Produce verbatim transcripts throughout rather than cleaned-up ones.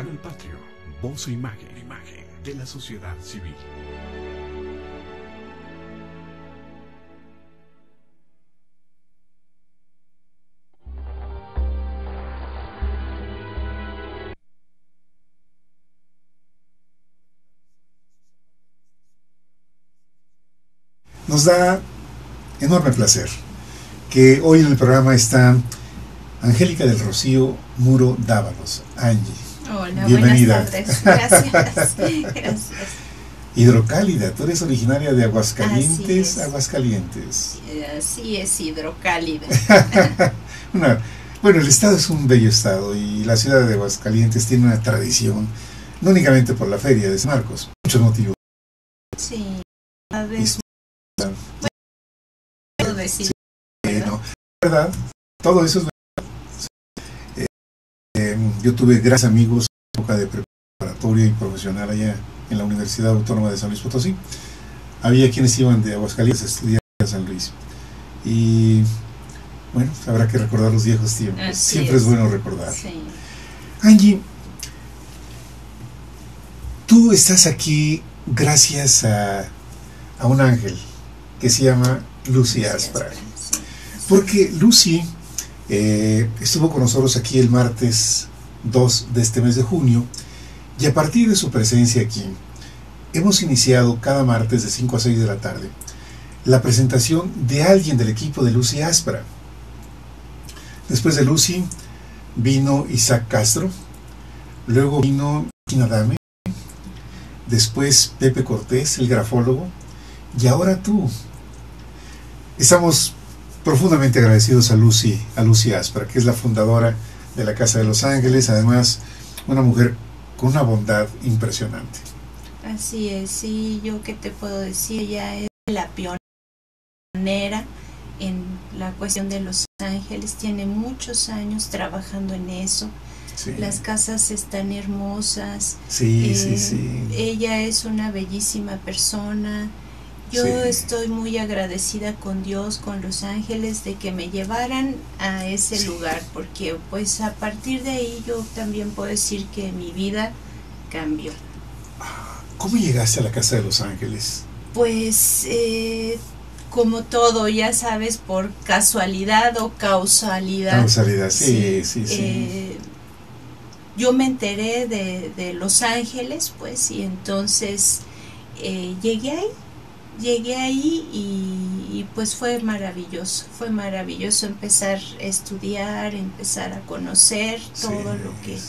Canal Patrio, voz e imagen, imagen de la sociedad civil. Nos da enorme placer que hoy en el programa está Angélica del Rocío Muro Dávalos. Angie, hola, bienvenida. Buenas tardes. Gracias, gracias. Hidrocálida, tú eres originaria de Aguascalientes. Así Aguascalientes. Sí, es hidrocálida. una, bueno, el estado es un bello estado y la ciudad de Aguascalientes tiene una tradición, no únicamente por la feria de San Marcos, muchos motivos. Sí, a ver. Bueno, vecino, sí, no, verdad, todo eso es verdad. Sí. Eh, yo tuve grandes amigos en época de preparatoria y profesional allá en la Universidad Autónoma de San Luis Potosí. Había quienes iban de Aguascalientes a estudiar a San Luis. Y bueno, habrá que recordar los viejos tiempos. Así Siempre es, es bueno recordar. Sí. Angie, tú estás aquí gracias a, a un ángel que se llama Lucy Aspra, porque Lucy eh, estuvo con nosotros aquí el martes dos de este mes de junio, y a partir de su presencia aquí hemos iniciado cada martes de cinco a seis de la tarde la presentación de alguien del equipo de Lucy Aspra. Después de Lucy vino Isaac Castro, luego vino Joaquín Adame, después Pepe Cortés, el grafólogo, y ahora tú. Estamos profundamente agradecidos a Lucy, a Lucy Aspra, que es la fundadora de la Casa de Los Ángeles, además una mujer con una bondad impresionante. Así es, sí, yo qué te puedo decir, ella es la pionera en la cuestión de Los Ángeles, tiene muchos años trabajando en eso. Sí. Las casas están hermosas. Sí, eh, sí, sí. Ella es una bellísima persona. Yo sí. estoy muy agradecida con Dios, con Los Ángeles, de que me llevaran a ese sí. lugar, porque pues a partir de ahí yo también puedo decir que mi vida cambió. ¿Cómo llegaste a la Casa de Los Ángeles? Pues eh, como todo, ya sabes, por casualidad o causalidad. Causalidad, sí, sí, sí. sí. Eh, yo me enteré de, de Los Ángeles, pues, y entonces eh, llegué ahí. Llegué ahí y, y pues fue maravilloso, fue maravilloso empezar a estudiar, empezar a conocer todo sí, lo que es,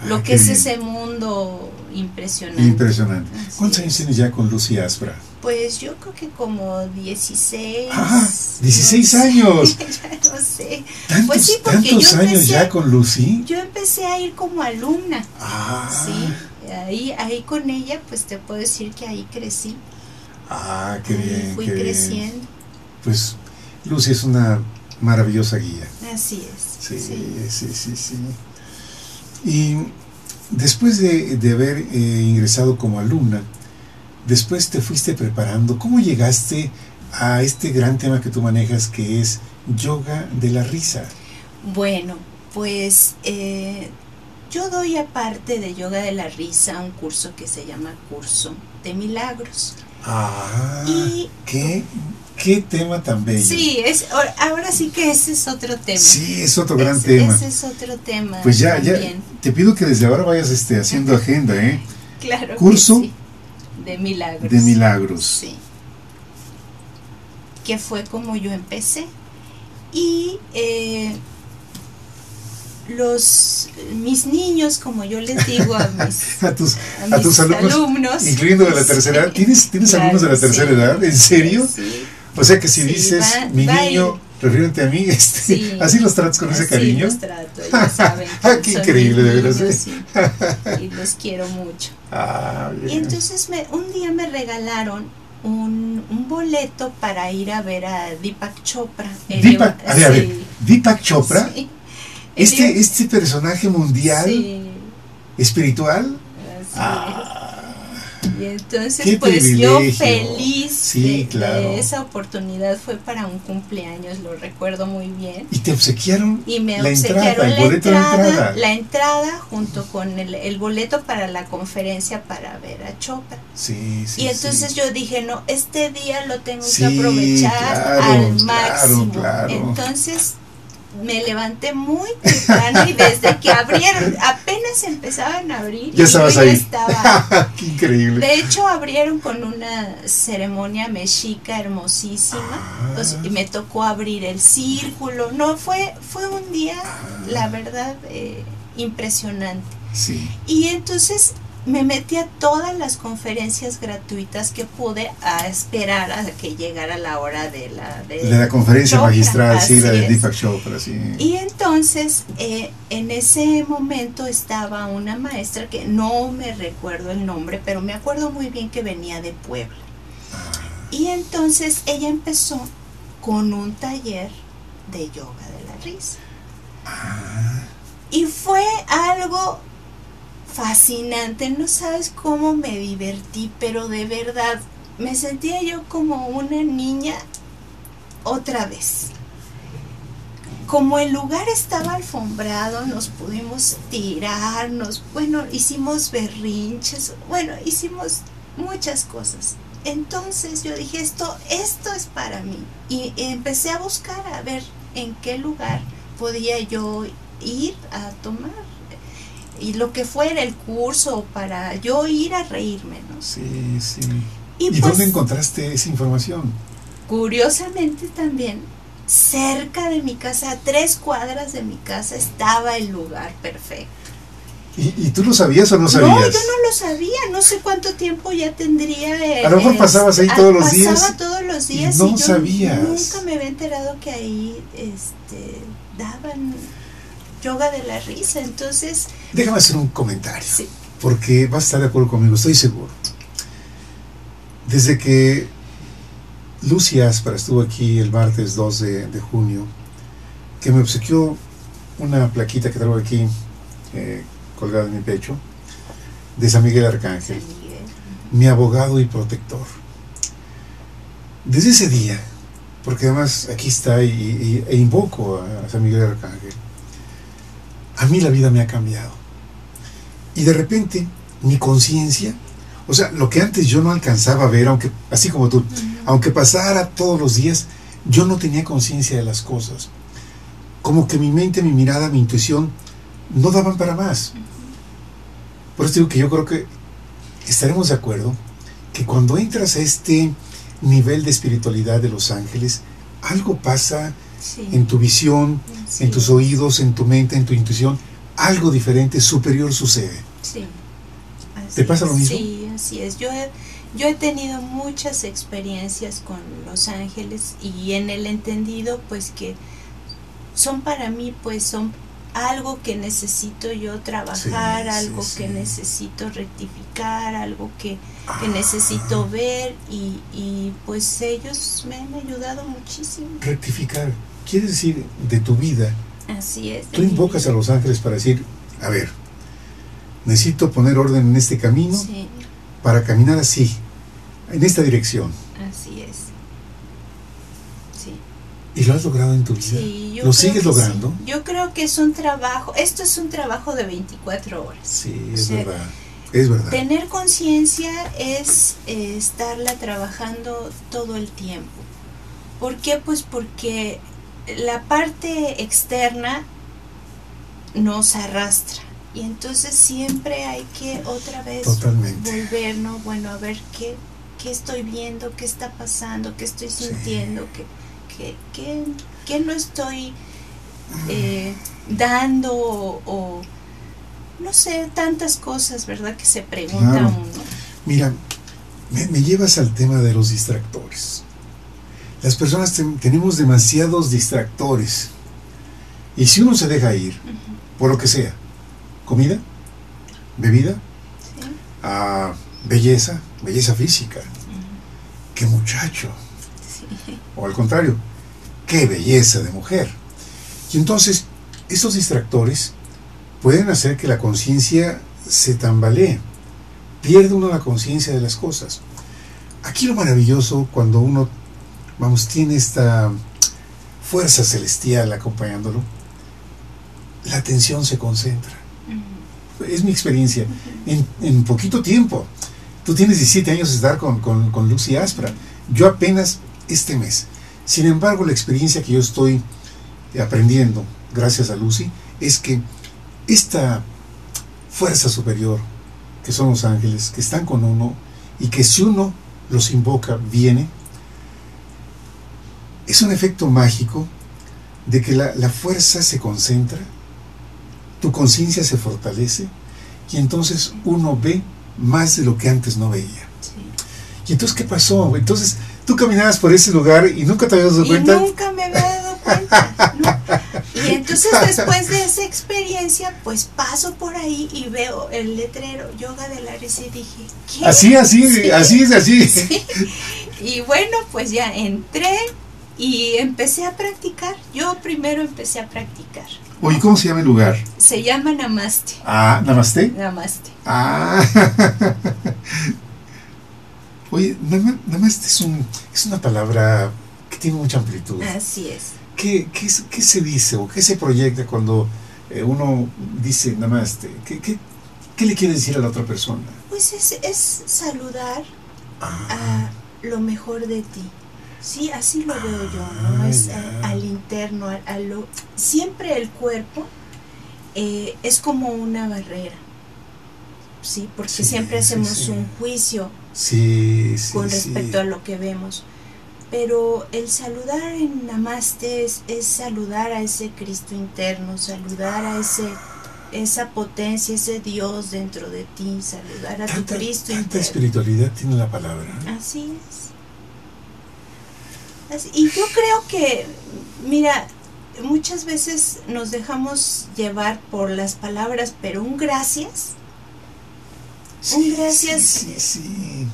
ah, lo que es bien. Ese mundo impresionante. Impresionante. Así ¿Cuántos es. años tienes ya con Lucy Aspra? Pues yo creo que como dieciséis. Ah, dieciséis no años. Sé, ya no sé. ¿Tantos, pues sí, porque tantos yo años empecé, ya con Lucy? Yo empecé a ir como alumna. Ah. Sí, ahí, ahí con ella pues te puedo decir que ahí crecí. Ah, qué bien. Fui qué creciendo. Bien. Pues Lucy es una maravillosa guía. Así es. Sí, sí, sí, sí. sí. Y después de, de haber eh, ingresado como alumna, después te fuiste preparando. ¿Cómo llegaste a este gran tema que tú manejas, que es yoga de la risa? Bueno, pues eh, yo doy aparte de yoga de la risa un curso que se llama Curso de Milagros. Ah, y, qué, qué tema tan bello. Sí, es, ahora sí que ese es otro tema. Sí, es otro gran es, tema. Ese es otro tema. Pues ya, también. ya, te pido que desde ahora vayas este, haciendo agenda, ¿eh? Claro. Curso que sí. de milagros. De milagros. Sí. Que fue como yo empecé. Y eh, los mis niños, como yo les digo a mis, a tus, a mis a tus alumnos, alumnos incluyendo de la tercera edad. ¿Tienes, tienes claro, alumnos de la tercera sí, edad? ¿En serio? Sí, o sea que si sí, dices va, mi va niño, el, refiérete a mí, este, sí, así los tratas con ese cariño. Los trato, ya saben. Ah, qué increíble, de verdad. Sí, y los quiero mucho. Ah, bien. Y entonces me, un día me regalaron un, un boleto para ir a ver a Deepak Chopra. Deepak, el, a ver, sí. a ver, Deepak Chopra. Sí. Este, este personaje mundial sí. espiritual. Ah, Y entonces qué pues privilegio. Yo feliz sí, de, claro. de esa oportunidad, fue para un cumpleaños, lo recuerdo muy bien. ¿Y te obsequiaron? Y me la obsequiaron entrada, el boleto la, entrada, de entrada. la entrada junto con el, el boleto para la conferencia para ver a Chopra. Sí, sí, y entonces sí. yo dije, no, este día lo tengo sí, que aprovechar claro, al máximo. Claro, claro. Entonces me levanté muy temprano y desde que abrieron, apenas empezaban a abrir, ya estabas ahí. Estaba. Qué increíble. De hecho, abrieron con una ceremonia mexica hermosísima. Ah. Pues, y me tocó abrir el círculo. No, fue, fue un día, ah. la verdad, eh, impresionante. Sí. Y entonces me metí a todas las conferencias gratuitas que pude, a esperar a que llegara la hora de la de la conferencia Chopra, magistral, sí, la de Deepak Chopra, sí. Y entonces eh, en ese momento estaba una maestra que no me recuerdo el nombre, pero me acuerdo muy bien que venía de Puebla. Y entonces ella empezó con un taller de yoga de la risa. Y fue algo fascinante, no sabes cómo me divertí, pero de verdad me sentía yo como una niña otra vez. Como el lugar estaba alfombrado, nos pudimos tirarnos, bueno, hicimos berrinches, bueno, hicimos muchas cosas. Entonces yo dije, esto, esto es para mí, y empecé a buscar a ver en qué lugar podía yo ir a tomar y lo que fuera el curso para yo ir a reírme, ¿no? Sí, sí. ¿Y, ¿Y pues, dónde encontraste esa información? Curiosamente también, cerca de mi casa, a tres cuadras de mi casa, estaba el lugar perfecto. ¿Y, y tú lo sabías o no sabías? No, yo no lo sabía, no sé cuánto tiempo ya tendría. El, a lo mejor pasabas ahí todos los días. Pasaba todos los días y no y yo sabías. Nunca me había enterado que ahí este, daban yoga de la risa, entonces... Déjame hacer un comentario, sí. porque vas a estar de acuerdo conmigo, estoy seguro. Desde que Lucy Aspra estuvo aquí el martes dos de junio, que me obsequió una plaquita que traigo aquí, eh, colgada en mi pecho, de San Miguel Arcángel, San Miguel. Mi abogado y protector. Desde ese día, porque además aquí está y, y, e invoco a San Miguel Arcángel, a mí la vida me ha cambiado. Y de repente, mi conciencia, o sea, lo que antes yo no alcanzaba a ver, aunque así como tú, uh-huh. aunque pasara todos los días, yo no tenía conciencia de las cosas. Como que mi mente, mi mirada, mi intuición, no daban para más. Uh-huh. Por eso digo que yo creo que estaremos de acuerdo que cuando entras a este nivel de espiritualidad de los ángeles, algo pasa. Sí. En tu visión, sí. en tus oídos, en tu mente, en tu intuición, algo diferente, superior sucede. Sí. Así ¿Te pasa es, lo mismo? Sí, así es. Yo he, yo he tenido muchas experiencias con los ángeles y en el entendido, pues que son para mí, pues son algo que necesito yo trabajar, sí, algo sí, que sí. necesito rectificar, algo que, ah. que necesito ver y, y pues ellos me han ayudado muchísimo. Rectificar. Quiere decir, de tu vida. Así es. Tú invocas a los ángeles para decir, a ver, necesito poner orden en este camino sí. para caminar así, en esta dirección. Así es. Sí. ¿Y lo has logrado en tu vida? Sí, yo ¿Lo sigues logrando? Sí. Yo creo que es un trabajo, esto es un trabajo de veinticuatro horas. Sí, es o sea, verdad, es verdad. Tener conciencia es eh, estarla trabajando todo el tiempo. ¿Por qué? Pues porque la parte externa nos arrastra y entonces siempre hay que otra vez Totalmente. volvernos, bueno, a ver qué, qué estoy viendo, qué está pasando, qué estoy sintiendo, sí. qué, qué, qué, qué no estoy eh, dando o, o no sé, tantas cosas, ¿verdad? Que se pregunta claro. uno. Mira, me, me llevas al tema de los distractores. Las personas ten, tenemos demasiados distractores. Y si uno se deja ir, uh-huh. por lo que sea, comida, bebida, sí. ah, belleza, belleza física, uh-huh. qué muchacho. Sí. O al contrario, qué belleza de mujer. Y entonces, estos distractores pueden hacer que la conciencia se tambalee. pierde uno la conciencia de las cosas. Aquí lo maravilloso, cuando uno, vamos, tiene esta fuerza celestial acompañándolo, la atención se concentra. Es mi experiencia. En, en poquito tiempo, tú tienes diecisiete años de estar con, con, con Lucy Aspra, yo apenas este mes. Sin embargo, la experiencia que yo estoy aprendiendo, gracias a Lucy, es que esta fuerza superior, que son los ángeles, que están con uno, y que si uno los invoca, viene, es un efecto mágico de que la, la fuerza se concentra, tu conciencia se fortalece, y entonces uno ve más de lo que antes no veía. Sí. ¿Y entonces qué pasó? Entonces tú caminabas por ese lugar y nunca te habías dado cuenta. Y nunca me había dado cuenta. No. Y entonces, después de esa experiencia, pues paso por ahí y veo el letrero Yoga del Aries y dije, ¿qué? Así, así, sí. así es, así. Sí. Y bueno, pues ya entré y empecé a practicar. Yo primero empecé a practicar. Oye, ¿cómo se llama el lugar? Se llama Namaste. Ah, ¿Namaste? Namaste. Ah. Oye, Namaste es, un, es una palabra que tiene mucha amplitud. Así es. ¿Qué, qué, qué se dice o qué se proyecta cuando eh, uno dice Namaste? ¿Qué, qué, qué le quiere decir a la otra persona? Pues es, es saludar ah. a lo mejor de ti. Sí, así lo veo yo, ¿no? Es al, al interno, al, a lo, siempre el cuerpo eh, es como una barrera, sí, porque sí, siempre hacemos sí, sí. un juicio sí, sí, con respecto sí. a lo que vemos, pero el saludar en Namaste es, es saludar a ese Cristo interno, saludar a ese esa potencia, ese Dios dentro de ti, saludar a tu Cristo interno. Tanta espiritualidad tiene la palabra, ¿eh? Así es. Y yo creo que, mira, muchas veces nos dejamos llevar por las palabras, pero un gracias, sí, un gracias sí, sí, sí.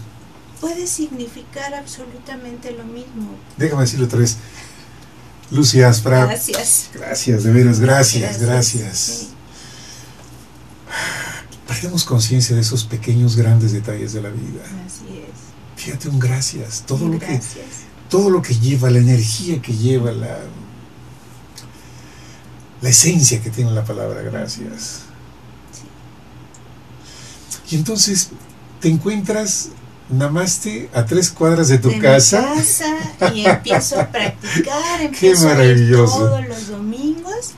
puede significar absolutamente lo mismo. Déjame decirlo otra vez, Lucy Aspra. Gracias. Gracias, de veras, gracias, gracias. gracias. Sí. Perdemos conciencia de esos pequeños, grandes detalles de la vida. Así es. Fíjate, un gracias, todo un lo gracias. que... todo lo que lleva, la energía que lleva, la, la esencia que tiene la palabra gracias. Sí. Y entonces te encuentras Namaste a tres cuadras de tu de casa. Mi casa, y empiezo a practicar, empiezo a ir todos los domingos,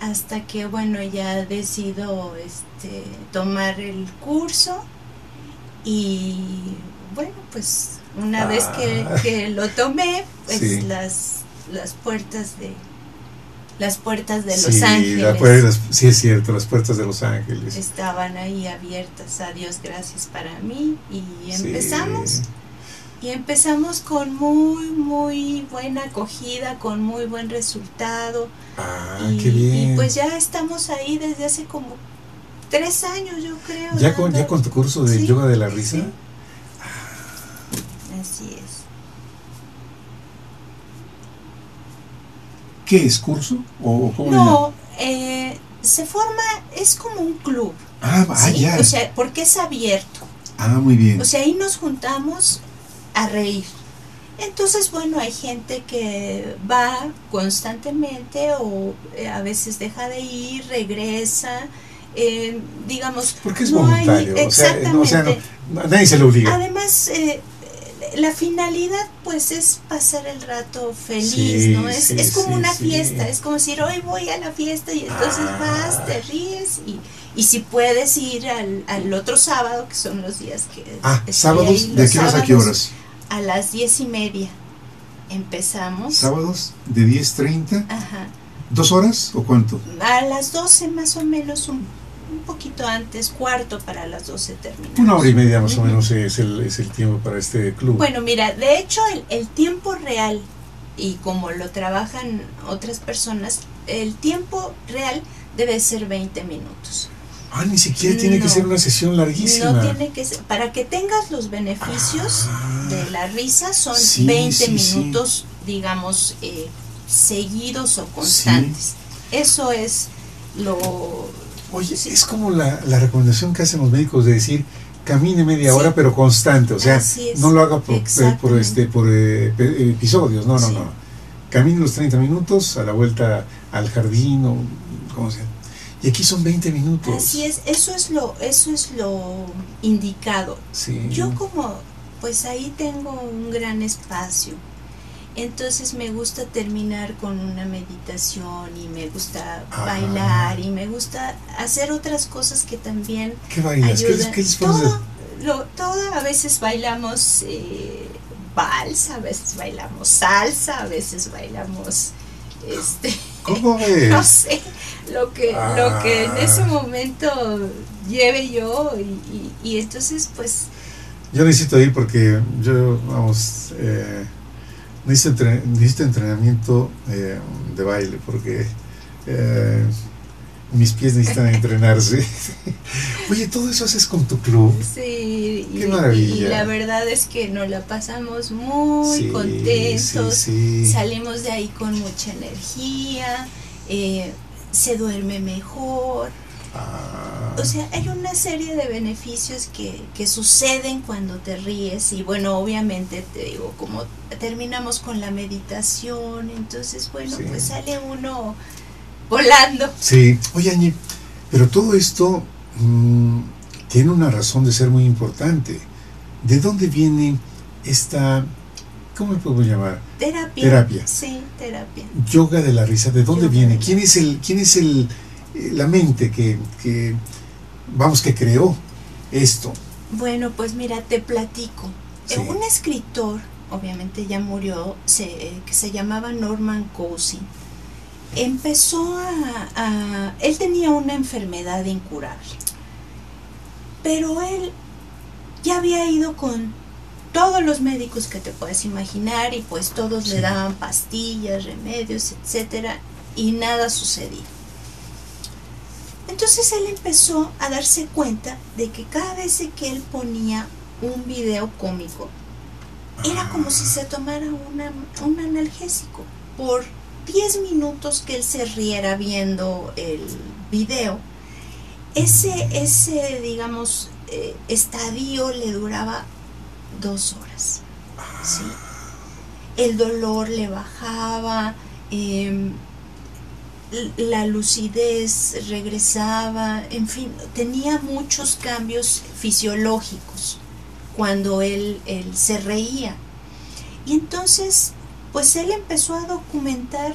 hasta que bueno, ya decido este, tomar el curso y bueno, pues una ah, vez que, que lo tomé, pues sí. las, las puertas de las puertas de Los sí, Ángeles la puerta, sí es cierto, las puertas de Los Ángeles estaban ahí abiertas, a Dios gracias para mí, y empezamos sí. y empezamos con muy muy buena acogida, con muy buen resultado. Ah, y, qué bien. Y pues ya estamos ahí desde hace como tres años, yo creo. ¿Ya, con, ya con tu curso de sí, yoga de la risa? Sí. Así es. ¿Qué es? ¿Curso? ¿O cómo no, eh, se forma, es como un club. Ah, ah ¿sí? ya. O sea, porque es abierto. Ah, muy bien. O sea, ahí nos juntamos a reír. Entonces, bueno, hay gente que va constantemente o a veces deja de ir, regresa. Eh, digamos, porque es no voluntario. Hay, exactamente. O sea, no, o sea, no, nadie se lo obliga. Además, eh, la finalidad pues es pasar el rato feliz, sí, ¿no? Es, sí, es como sí, una fiesta, sí. es como decir hoy voy a la fiesta y entonces ah. vas, te ríes y, y si puedes ir al, al otro sábado, que son los días que... Ah, sábados, ahí, ¿de qué horas a qué horas? A las diez y media empezamos. ¿Sábados de diez treinta? Ajá. ¿Dos horas o cuánto? A las doce más o menos, un un poquito antes, cuarto para las doce terminamos. Una hora y media más o menos es el, es el tiempo para este club. Bueno, mira, de hecho el, el tiempo real, y como lo trabajan otras personas, el tiempo real debe ser veinte minutos. Ah, ni siquiera tiene no, que ser una sesión larguísima. No tiene que ser, para que tengas los beneficios ah, de la risa son sí, veinte sí, minutos, sí. digamos, eh, seguidos o constantes. Sí. Eso es lo... Oye, es como la, la recomendación que hacen los médicos de decir camine media sí. hora, pero constante, o sea, no lo haga por, eh, por, este, por eh, episodios, no, no, sí. no, camine los treinta minutos a la vuelta al jardín o como sea. Y aquí son veinte minutos. Así es, eso es lo, eso es lo indicado. Sí. Yo como, pues ahí tengo un gran espacio, entonces me gusta terminar con una meditación y me gusta ah. bailar y me gusta hacer otras cosas que también ¿Qué bailas? ayudan. ¿Qué, qué todo, lo, todo, a veces bailamos eh, vals, a veces bailamos salsa, a veces bailamos... Este, ¿Cómo es? No sé, lo que, ah. lo que en ese momento lleve yo y, y, y entonces pues... Yo necesito ir porque yo, vamos... Eh, Necesito, entren- necesito entrenamiento eh, de baile porque eh, mis pies necesitan entrenarse. Oye, todo eso haces con tu club. Sí, qué y, maravilla. Y la verdad es que nos la pasamos muy sí, contentos. Sí, sí. Salimos de ahí con mucha energía, eh, se duerme mejor. Ah. O sea, hay una serie de beneficios que, que suceden cuando te ríes y bueno, obviamente te digo, como terminamos con la meditación, entonces bueno, sí. pues sale uno volando. Sí, oye Añi, pero todo esto mmm, tiene una razón de ser muy importante. ¿De dónde viene esta, cómo le puedo llamar? Terapia. Terapia. Sí, terapia. Yoga de la risa, ¿de dónde Yoga viene? ¿Quién es el, quién es el la mente que, que vamos que creó esto? Bueno, pues mira, te platico. Sí. Un escritor, obviamente ya murió, se, eh, que se llamaba Norman Cousins, empezó a, a... él tenía una enfermedad incurable, pero él ya había ido con todos los médicos que te puedes imaginar y pues todos sí. le daban pastillas, remedios, etcétera, y nada sucedía. Entonces él empezó a darse cuenta de que cada vez que él ponía un video cómico, era como si se tomara una, un analgésico. Por diez minutos que él se riera viendo el video, ese, ese digamos, eh, estadio le duraba dos horas. ¿Sí? El dolor le bajaba, eh, la lucidez regresaba, en fin, tenía muchos cambios fisiológicos cuando él, él se reía. Y entonces, pues él empezó a documentar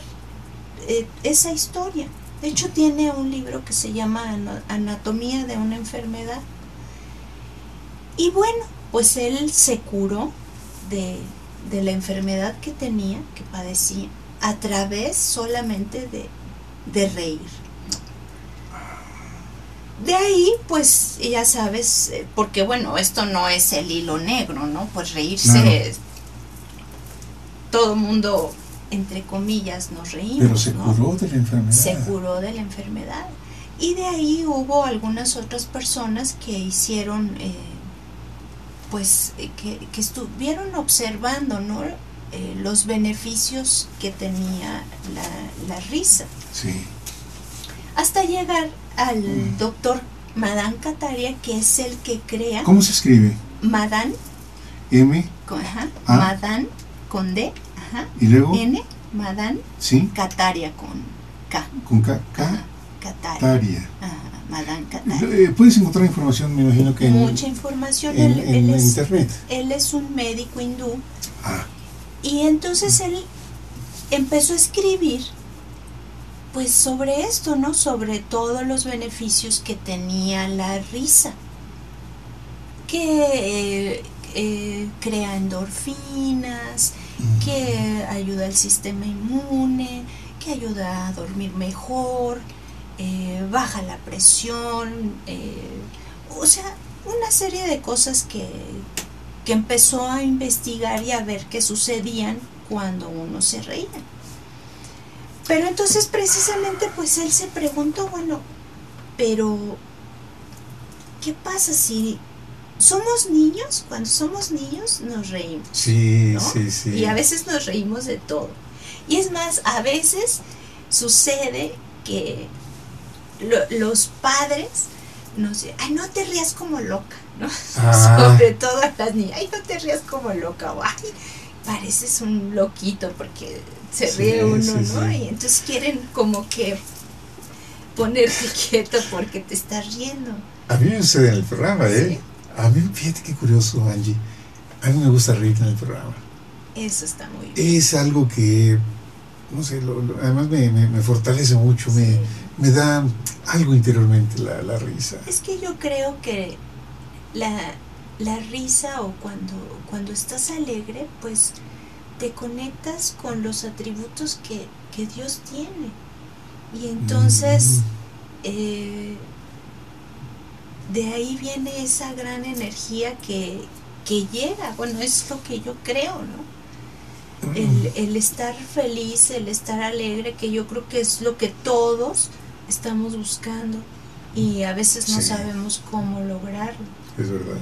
eh, esa historia. De hecho, tiene un libro que se llama Anatomía de una enfermedad. Y bueno, pues él se curó de, de la enfermedad que tenía, que padecía, a través solamente de de reír. De ahí, pues, ya sabes, porque bueno, esto no es el hilo negro, ¿no? Pues reírse, no, no. Todo mundo, entre comillas, nos reímos. Pero se ¿no? curó de la enfermedad. Se curó de la enfermedad. Y de ahí hubo algunas otras personas que hicieron, eh, pues, que, que estuvieron observando, ¿no? Eh, los beneficios que tenía la, la risa. Sí. Hasta llegar al mm. doctor Madan Kataria, que es el que crea... ¿Cómo se escribe? Madan. M. Con, ajá, A. Madan con D. Ajá, y luego... N. Madan. Sí. Kataria con K. Con K. K. Kataria. Kataria. Ajá, Madan Kataria. Puedes encontrar información, me imagino que... Mucha en, información. En, él, en él es, internet. Él es un médico hindú. Ah. Y entonces él empezó a escribir pues sobre esto, ¿no? Sobre todos los beneficios que tenía la risa, que eh, eh, crea endorfinas, uh-huh. que ayuda al sistema inmune, que ayuda a dormir mejor, eh, baja la presión, eh, o sea, una serie de cosas que... que empezó a investigar y a ver qué sucedían cuando uno se reía. Pero entonces precisamente pues él se preguntó, bueno, pero ¿qué pasa si somos niños? Cuando somos niños nos reímos. Sí, ¿no? sí, sí. Y a veces nos reímos de todo. Y es más, a veces sucede que lo, los padres no sé, ay, no te rías como loca, ¿no? Ah. Sobre todo a las niñas, ay, no te rías como loca, o ay, pareces un loquito porque se sí, ríe uno, sí, ¿no? Sí. Y entonces quieren como que ponerte quieto porque te estás riendo. A mí me sucede en el programa, ¿eh? ¿Sí? A mí, fíjate qué curioso, Angie, a mí me gusta reír en el programa. Eso está muy bien. Es algo que, no sé, lo, lo, además me, me, me fortalece mucho, sí. me, me da algo interiormente la, la risa. Es que yo creo que la, la risa, o cuando, cuando estás alegre, pues te conectas con los atributos que, que Dios tiene. Y entonces, mm. eh, de ahí viene esa gran energía que, que llega. Bueno, es lo que yo creo, ¿no? El, el estar feliz, el estar alegre, que yo creo que es lo que todos estamos buscando y a veces no sí. sabemos cómo lograrlo. Es verdad.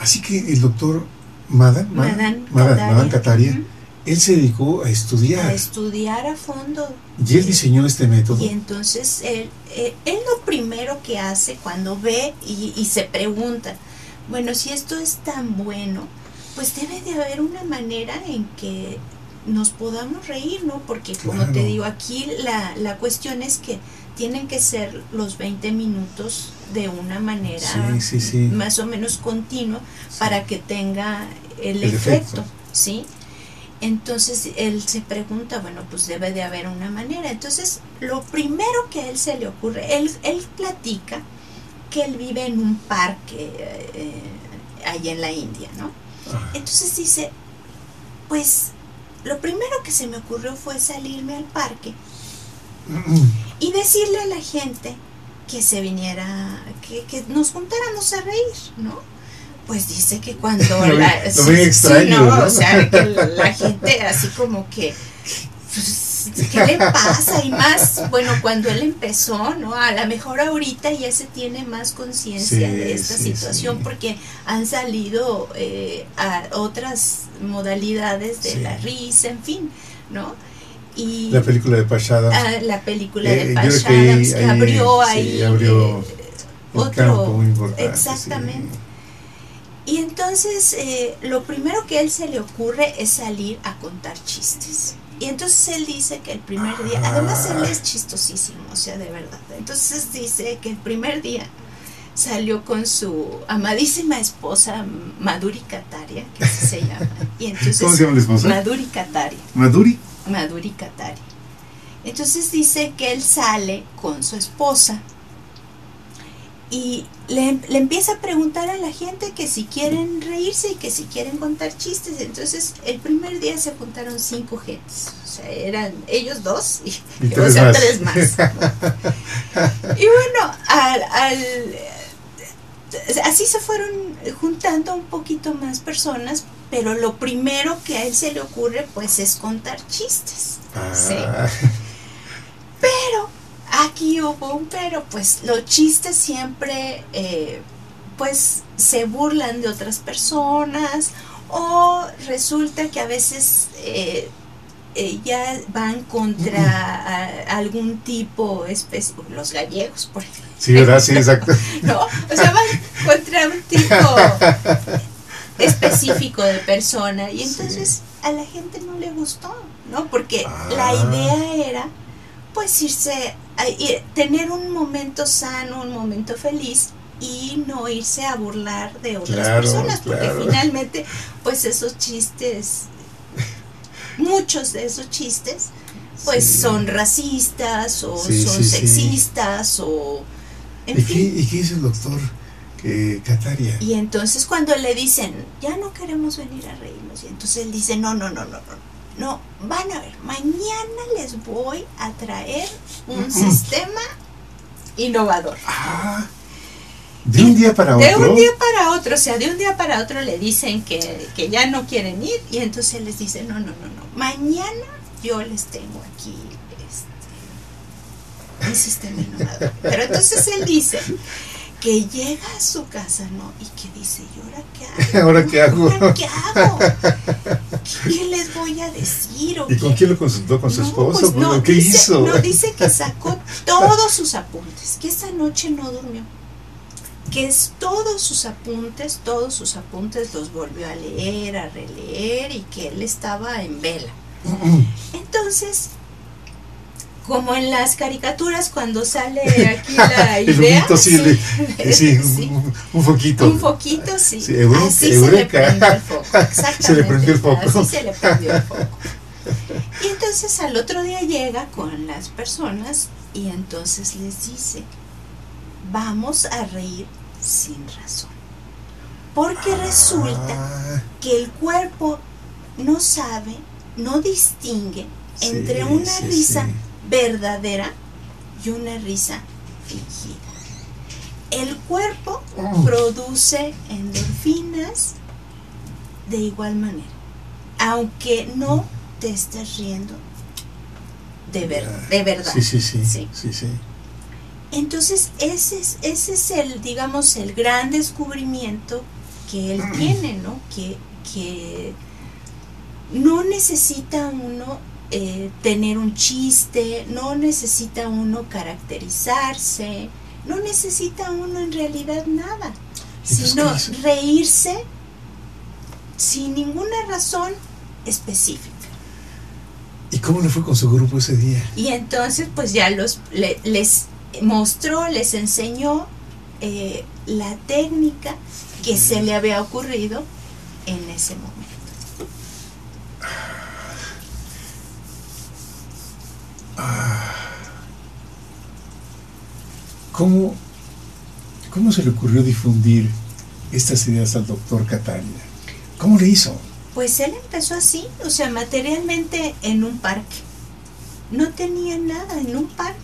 Así que el doctor Madan, Madan, Madan Kataria, uh-huh. él se dedicó a estudiar. A estudiar a fondo. Y él diseñó este método. Y entonces él, él, él lo primero que hace cuando ve y, y se pregunta, bueno, si esto es tan bueno, pues debe de haber una manera en que nos podamos reír, ¿no? Porque como claro. te digo, aquí la, la cuestión es que tienen que ser los veinte minutos de una manera sí, sí, sí. más o menos continua sí. para que tenga el, el efecto, efecto, ¿sí? Entonces él se pregunta, bueno, pues debe de haber una manera. Entonces lo primero que a él se le ocurre, él, él platica que él vive en un parque eh, allá en la India, ¿no? Entonces dice, pues lo primero que se me ocurrió fue salirme al parque y decirle a la gente que se viniera, que, que nos juntáramos a reír, ¿no? Pues dice que cuando la, no, sí, extraño, sí, no, ¿no? O sea, que la, la gente así como que pues, ¿qué le pasa? Y más, bueno, cuando él empezó, ¿no? A lo mejor ahorita ya se tiene más conciencia sí, de esta sí, situación sí. porque han salido eh, a otras modalidades de sí. la risa, en fin, ¿no? Y la película de Pachada. Ah, la película eh, de Pachada que, que abrió ahí, ahí sí, abrió eh, un otro campo muy importante. Exactamente. Sí. Y entonces eh, lo primero que a él se le ocurre es salir a contar chistes. Y entonces él dice que el primer día, además él es chistosísimo, o sea, de verdad. Entonces dice que el primer día salió con su amadísima esposa Madhuri Kataria, que así se llama. Y entonces, ¿cómo se llama la esposa? Madhuri Kataria. ¿Madhuri? Madhuri Kataria. Entonces dice que él sale con su esposa y le, le empieza a preguntar a la gente que si quieren reírse y que si quieren contar chistes. Entonces el primer día se juntaron cinco gentes, o sea, eran ellos dos y, y tres, o sea, más. tres más, ¿no? Y bueno, al, al, así se fueron juntando un poquito más personas, pero lo primero que a él se le ocurre pues es contar chistes, ah. ¿sí? Pero aquí hubo un pero, pues los chistes siempre eh, pues se burlan de otras personas, o resulta que a veces eh, eh, ya van contra uh-huh. a, a algún tipo específico, los gallegos por ejemplo. Sí, ¿verdad? Sí, exacto. No, o sea, van contra un tipo específico de persona y entonces sí. a la gente no le gustó, ¿no? Porque ah. la idea era pues irse a ir, tener un momento sano, un momento feliz y no irse a burlar de otras claro, personas, porque claro. finalmente pues esos chistes, muchos de esos chistes pues sí. son racistas o sí, son sí, sexistas sí. o en ¿Y fin qué, ¿y qué dice el doctor que Kataria? Y entonces cuando le dicen ya no queremos venir a reírnos, y entonces él dice no, no, no, no, no no, van a ver, mañana les voy a traer un uh-huh. sistema innovador. Ah, de un día para otro. De un día para otro, o sea, de un día para otro le dicen que, que ya no quieren ir y entonces les dicen, no, no, no, no, mañana yo les tengo aquí este, un sistema innovador. Pero entonces él dice que llega a su casa, ¿no? Y que dice, ¿y ahora qué hago? ¿Ahora qué hago? ¿Ahora qué hago? ¿Qué, ¿Qué les voy a decir? ¿O ¿Y qué? ¿Con quién lo consultó? ¿Con su no, esposo? Pues no, ¿Qué dice, hizo? No, dice que sacó todos sus apuntes, que esa noche no durmió, que es todos sus apuntes, todos sus apuntes los volvió a leer, a releer, y que él estaba en vela. Entonces, como en las caricaturas cuando sale aquí la idea, el humito, sí, sí, le, sí, sí, un, un foquito, un foquito, sí, sí, eureka, así eureka. Se le prendió el foco, exactamente, se le prendió el foco, así se le prendió el foco. Y entonces al otro día llega con las personas y entonces les dice, vamos a reír sin razón, porque ah. resulta que el cuerpo no sabe, no distingue sí, entre una sí, risa sí. verdadera y una risa fingida. El cuerpo oh. produce endorfinas de igual manera, aunque no te estés riendo de, ver, de verdad. Sí, sí, sí. ¿Sí? Sí, sí. Entonces ese es, ese es el, digamos, el gran descubrimiento que él tiene, ¿no? Que, que no necesita uno eh, tener un chiste, no necesita uno caracterizarse, no necesita uno en realidad nada, sino reírse sin ninguna razón específica. ¿Y cómo le fue con su grupo ese día? Y entonces pues ya los le, les mostró, les enseñó eh, la técnica que se le había ocurrido en ese momento. ¿Cómo, cómo se le ocurrió difundir estas ideas al doctor Kataria? ¿Cómo le hizo? Pues él empezó así, o sea, materialmente en un parque. No tenía nada, en un parque.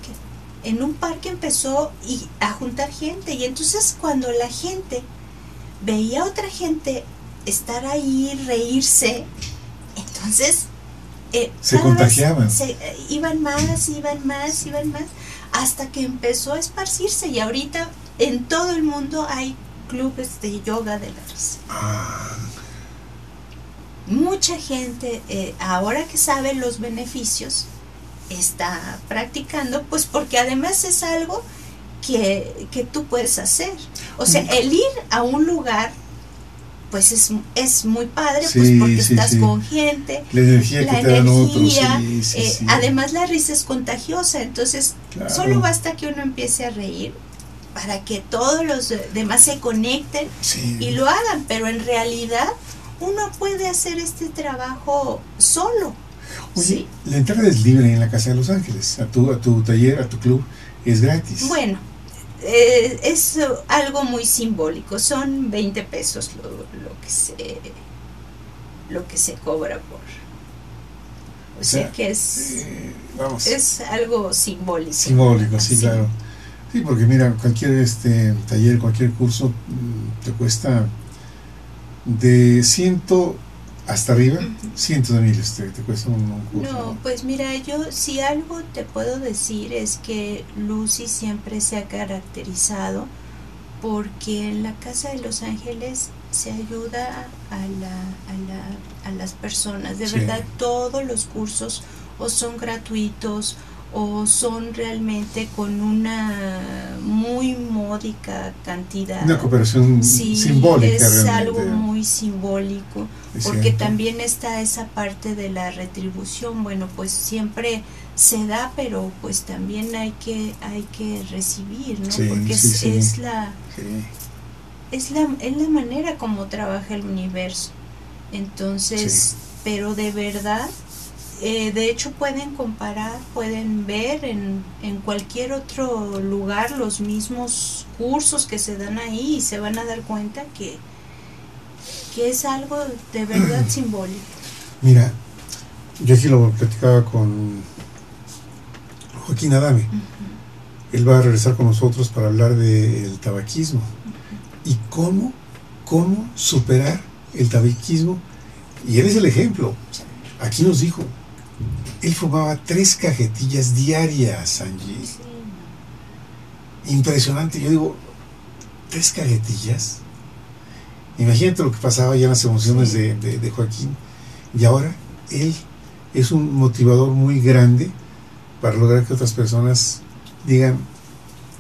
En un parque empezó y, a juntar gente, y entonces cuando la gente veía a otra gente estar ahí, reírse, entonces eh, se contagiaban, se, eh, iban más, iban más, iban más, hasta que empezó a esparcirse, y ahorita en todo el mundo hay clubes de yoga de la risa. Ah. Mucha gente, eh, ahora que sabe los beneficios, está practicando, pues porque además es algo que, que tú puedes hacer. O sea, el ir a un lugar pues es, es muy padre, sí, pues porque sí, estás sí. con gente, la energía, la que te energía dan otros, sí, sí, eh, sí. además la risa es contagiosa, entonces claro. solo basta que uno empiece a reír para que todos los demás se conecten sí. y lo hagan, pero en realidad uno puede hacer este trabajo solo. Oye, sí. la entrada es libre en la Casa de Los Ángeles, a tu, a tu taller, a tu club, es gratis. Bueno, eh, es algo muy simbólico, son veinte pesos lo, lo, que, se, lo que se cobra por... O, o sea, sea que es, eh, vamos, es algo simbólico. Simbólico, sí, así. Claro. Sí, porque mira, cualquier este taller, cualquier curso te cuesta de ciento... hasta arriba, uh-huh. cientos de miles te, te cuesta un, un curso. No, pues mira, yo si algo te puedo decir es que Lucy siempre se ha caracterizado porque en la Casa de Los Ángeles se ayuda a, la, a, la, a las personas. De sí. verdad, todos los cursos o son gratuitos o son realmente con una muy módica cantidad. Una cooperación sí, simbólica. Es realmente. Algo muy simbólico. Porque también está esa parte de la retribución, bueno, pues siempre se da, pero pues también hay que hay que recibir, ¿no? Sí, porque sí, es, sí. Es, la, sí. es la es la manera como trabaja el universo. Entonces, sí. pero de verdad, eh, de hecho pueden comparar, pueden ver en, en cualquier otro lugar los mismos cursos que se dan ahí y se van a dar cuenta que que es algo de verdad simbólico. Mira, yo aquí lo platicaba con Joaquín Adame. Uh-huh. Él va a regresar con nosotros para hablar del tabaquismo. Uh-huh. Y cómo, cómo superar el tabaquismo. Y él es el ejemplo. Aquí nos dijo, él fumaba tres cajetillas diarias, Angie. Sí. Impresionante. Yo digo, tres caguetillas. Imagínate lo que pasaba ya en las emociones de, de, de Joaquín. Y ahora él es un motivador muy grande para lograr que otras personas digan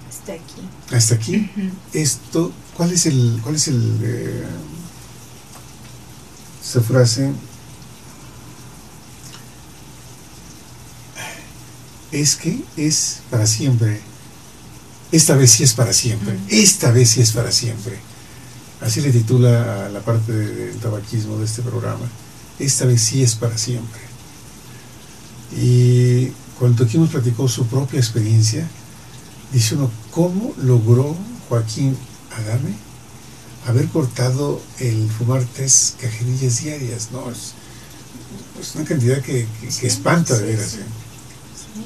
hasta aquí, hasta aquí, uh-huh. Esto, ¿cuál es el, cuál es el eh, esa frase? Es que es para siempre. Esta vez sí es para siempre. Uh-huh. Esta vez sí es para siempre. Así le titula la parte del tabaquismo de este programa. Esta vez sí es para siempre. Y cuando aquí nos platicó su propia experiencia, dice uno, ¿cómo logró Joaquín Adame haber cortado el fumar tres cajetillas diarias? No, es, es una cantidad que, que, sí, que espanta, sí, de veras. Sí. Sí.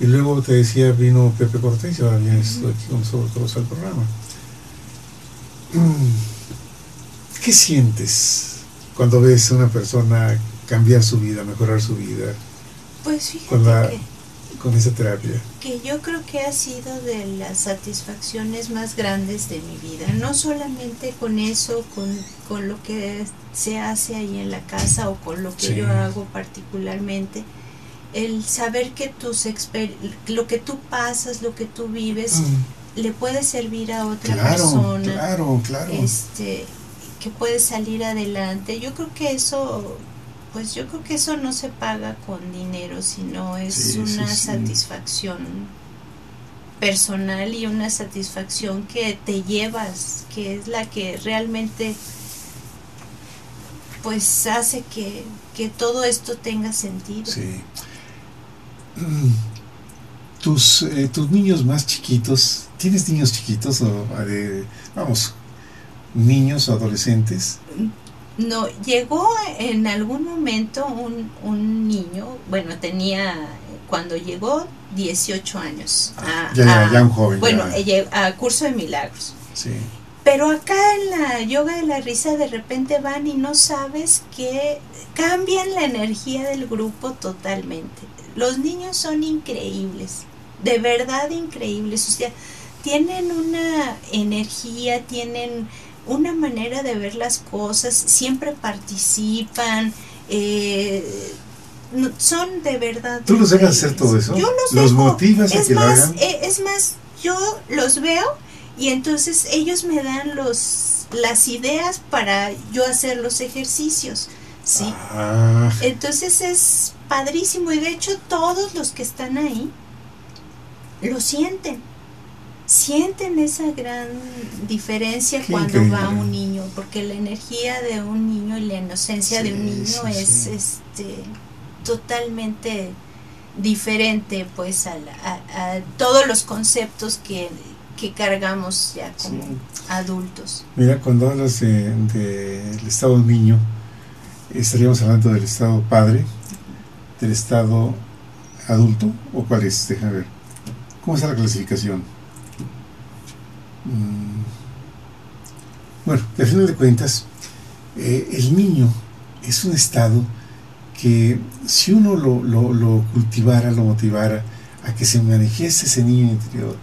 Sí. Y luego te decía, vino Pepe Cortés y ahora viene uh-huh. aquí con nosotros al programa. ¿Qué sientes cuando ves a una persona cambiar su vida, mejorar su vida? Pues fíjate con, la, que, con esa terapia. Que yo creo que ha sido de las satisfacciones más grandes de mi vida. No solamente con eso, con, con lo que se hace ahí en la casa o con lo que sí. yo hago particularmente. El saber que tus exper lo que tú pasas, lo que tú vives... Mm. le puede servir a otra claro, persona, claro, claro. Este, que puede salir adelante. Yo creo que eso, pues yo creo que eso no se paga con dinero, sino es sí, una sí, satisfacción sí. personal y una satisfacción que te llevas, que es la que realmente pues hace que, que todo esto tenga sentido. Sí. Mm. Tus, eh, tus niños más chiquitos, ¿tienes niños chiquitos o eh, vamos, niños o adolescentes? No, llegó en algún momento un, un niño, bueno, tenía, cuando llegó, dieciocho años. Ah, a, ya, a, ya un joven. Bueno, ya. A Curso de Milagros. Sí. Pero acá en la yoga de la risa de repente van y no sabes que cambian la energía del grupo totalmente. Los niños son increíbles, de verdad increíbles, o sea, tienen una energía, tienen una manera de ver las cosas, siempre participan, eh, son de verdad. ¿Tú los dejas hacer todo eso? Yo los, ¿Los dejo. motivas a es que más, lo hagan? Eh, es más, yo los veo. Y entonces ellos me dan los las ideas para yo hacer los ejercicios, ¿sí? Ah. Entonces es padrísimo y de hecho todos los que están ahí lo sienten. Sienten esa gran diferencia Qué cuando increíble. va un niño, porque la energía de un niño y la inocencia sí, de un niño sí, es sí. este totalmente diferente pues a, la, a, a todos los conceptos que que cargamos ya como sí. adultos. Mira, cuando hablas del de, de estado niño, estaríamos hablando del estado padre, del estado adulto, ¿o cuál es? Déjame ver. ¿Cómo está la clasificación? Bueno, al final de cuentas, eh, el niño es un estado que si uno lo, lo, lo cultivara, lo motivara a que se manifieste ese niño interior,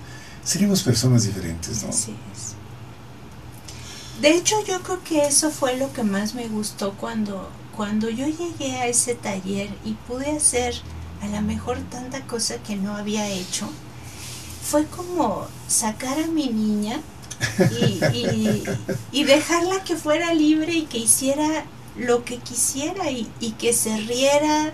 seríamos personas diferentes, ¿no? Así es. De hecho, yo creo que eso fue lo que más me gustó cuando, cuando yo llegué a ese taller y pude hacer a lo mejor tanta cosa que no había hecho. Fue como sacar a mi niña y, y, y dejarla que fuera libre y que hiciera lo que quisiera y, y que se riera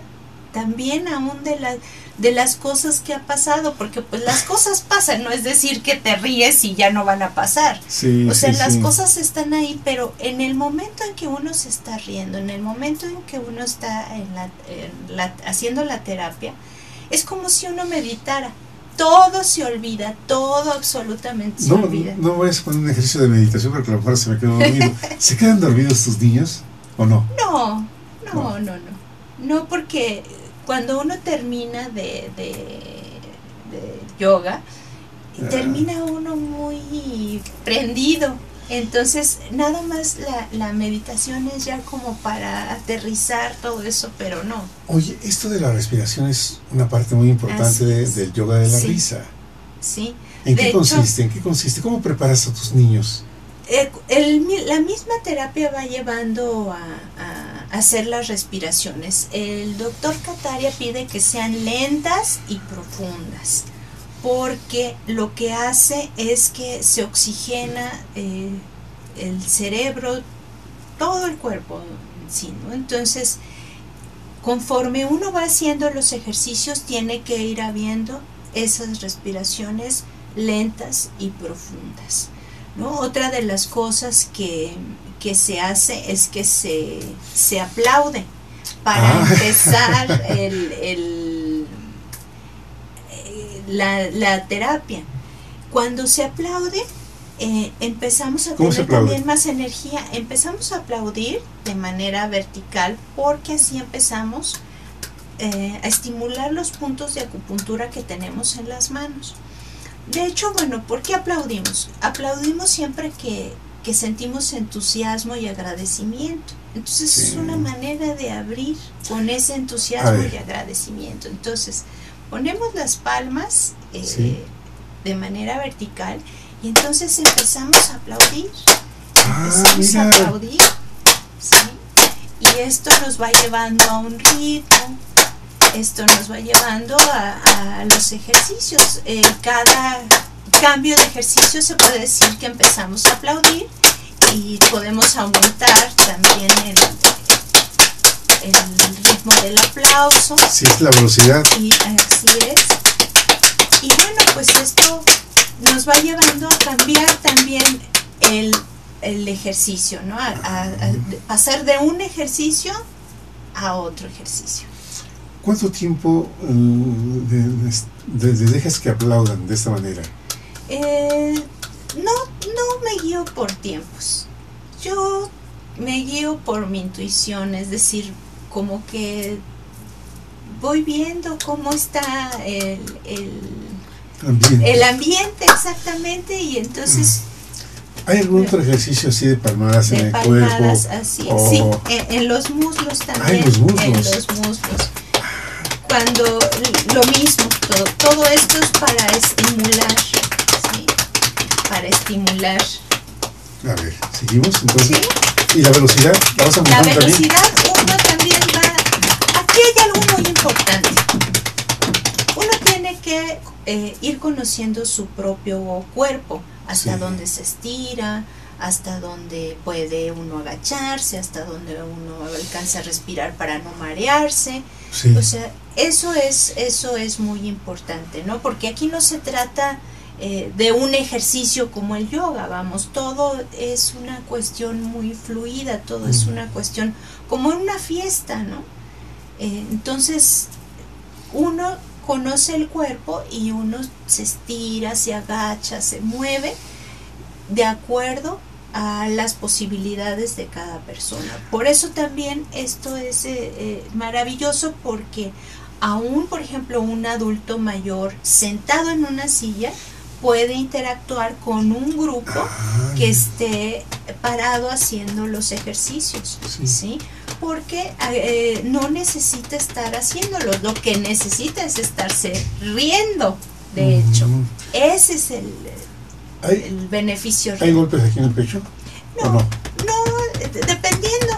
también aún de las de las cosas que ha pasado, porque pues las cosas pasan, no es decir que te ríes y ya no van a pasar, sí, o sea sí, las sí. cosas están ahí, pero en el momento en que uno se está riendo, en el momento en que uno está en la, en la, haciendo la terapia, es como si uno meditara, todo se olvida, todo absolutamente se no, olvida. No voy a poner un ejercicio de meditación porque a lo mejor se me quedó dormido. ¿Se quedan dormidos tus niños o no? No, no, no, no, no. No, porque cuando uno termina de, de, de yoga, ah. termina uno muy prendido. Entonces, nada más la, la meditación es ya como para aterrizar todo eso, pero no. Oye, esto de la respiración es una parte muy importante de, del yoga de la sí. risa. Sí. ¿En qué consiste? ¿En qué consiste? ¿Cómo preparas a tus niños? Eh, el, la misma terapia va llevando a, a hacer las respiraciones. El doctor Kataria pide que sean lentas y profundas, porque lo que hace es que se oxigena eh, el cerebro, todo el cuerpo en sí, ¿no? Entonces, conforme uno va haciendo los ejercicios, tiene que ir habiendo esas respiraciones lentas y profundas, ¿no? Otra de las cosas que, que se hace es que se, se aplaude para ah. empezar el, el, la, la terapia. Cuando se aplaude, eh, empezamos a tener también más energía, empezamos a aplaudir de manera vertical, porque así empezamos eh, a estimular los puntos de acupuntura que tenemos en las manos. De hecho, bueno, ¿por qué aplaudimos? Aplaudimos siempre que, que sentimos entusiasmo y agradecimiento. Entonces sí. es una manera de abrir con ese entusiasmo y agradecimiento. Entonces ponemos las palmas eh, sí. de manera vertical y entonces empezamos a aplaudir. Empezamos ah, a aplaudir. ¿Sí? Y esto nos va llevando a un ritmo. Esto nos va llevando a, a los ejercicios. Eh, cada cambio de ejercicio se puede decir que empezamos a aplaudir y podemos aumentar también el, el ritmo del aplauso. Sí, es la velocidad. Y así es. Y bueno, pues esto nos va llevando a cambiar también el, el ejercicio, ¿no? A, a, a pasar de un ejercicio a otro ejercicio. ¿Cuánto tiempo les de, de, de dejas que aplaudan de esta manera? Eh, no, no me guío por tiempos. Yo me guío por mi intuición, es decir, como que voy viendo cómo está el, el, ambiente. el ambiente exactamente, y entonces... ¿Hay algún otro ejercicio así de palmadas de en el palmadas, cuerpo? Así es. Oh. Sí, en, en los muslos también. Ah, en los muslos. En los muslos. Cuando lo mismo, todo, todo esto es para estimular, ¿sí? Para estimular. A ver, ¿seguimos entonces? ¿Sí? ¿Y la velocidad? ¿La vas a aumentar también? La velocidad, uno también va... Aquí hay algo muy importante. Uno tiene que eh, ir conociendo su propio cuerpo, hasta sí. dónde se estira, hasta dónde puede uno agacharse, hasta dónde uno alcanza a respirar para no marearse. Sí. O sea, eso es, eso es muy importante, ¿no? Porque aquí no se trata eh, de un ejercicio como el yoga, vamos, todo es una cuestión muy fluida, todo uh-huh. es una cuestión como en una fiesta, ¿no? Eh, entonces, uno conoce el cuerpo y uno se estira, se agacha, se mueve de acuerdo a las posibilidades de cada persona. Por eso también esto es eh, eh, maravilloso, porque aún, por ejemplo, un adulto mayor sentado en una silla puede interactuar con un grupo ah, que esté parado haciendo los ejercicios, ¿sí? ¿sí? Porque eh, no necesita estar haciéndolos, lo que necesita es estarse riendo, de hecho. Mm. Ese es el... ¿Hay, el beneficio real? ¿Hay golpes aquí en el pecho? No, no? no dependiendo.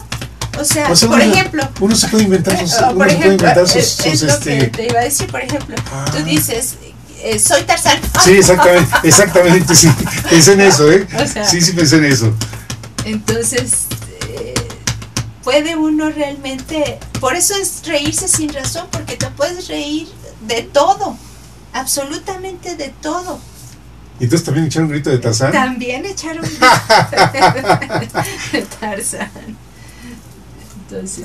O sea, o sea por uno, ejemplo... Uno se puede inventar sus... Por uno ejemplo, puede inventar sus, es, sus es lo este... que te iba a decir, por ejemplo. Ah. Tú dices, eh, soy Tarzán. Sí, exactamente, exactamente, sí. Pensé en eso, ¿eh? O sea, sí, sí pensé en eso. Entonces, eh, puede uno realmente... Por eso es reírse sin razón, porque te puedes reír de todo, absolutamente de todo. ¿Y entonces también echaron un grito de Tarzán? También echaron un grito de Tarzán. Entonces.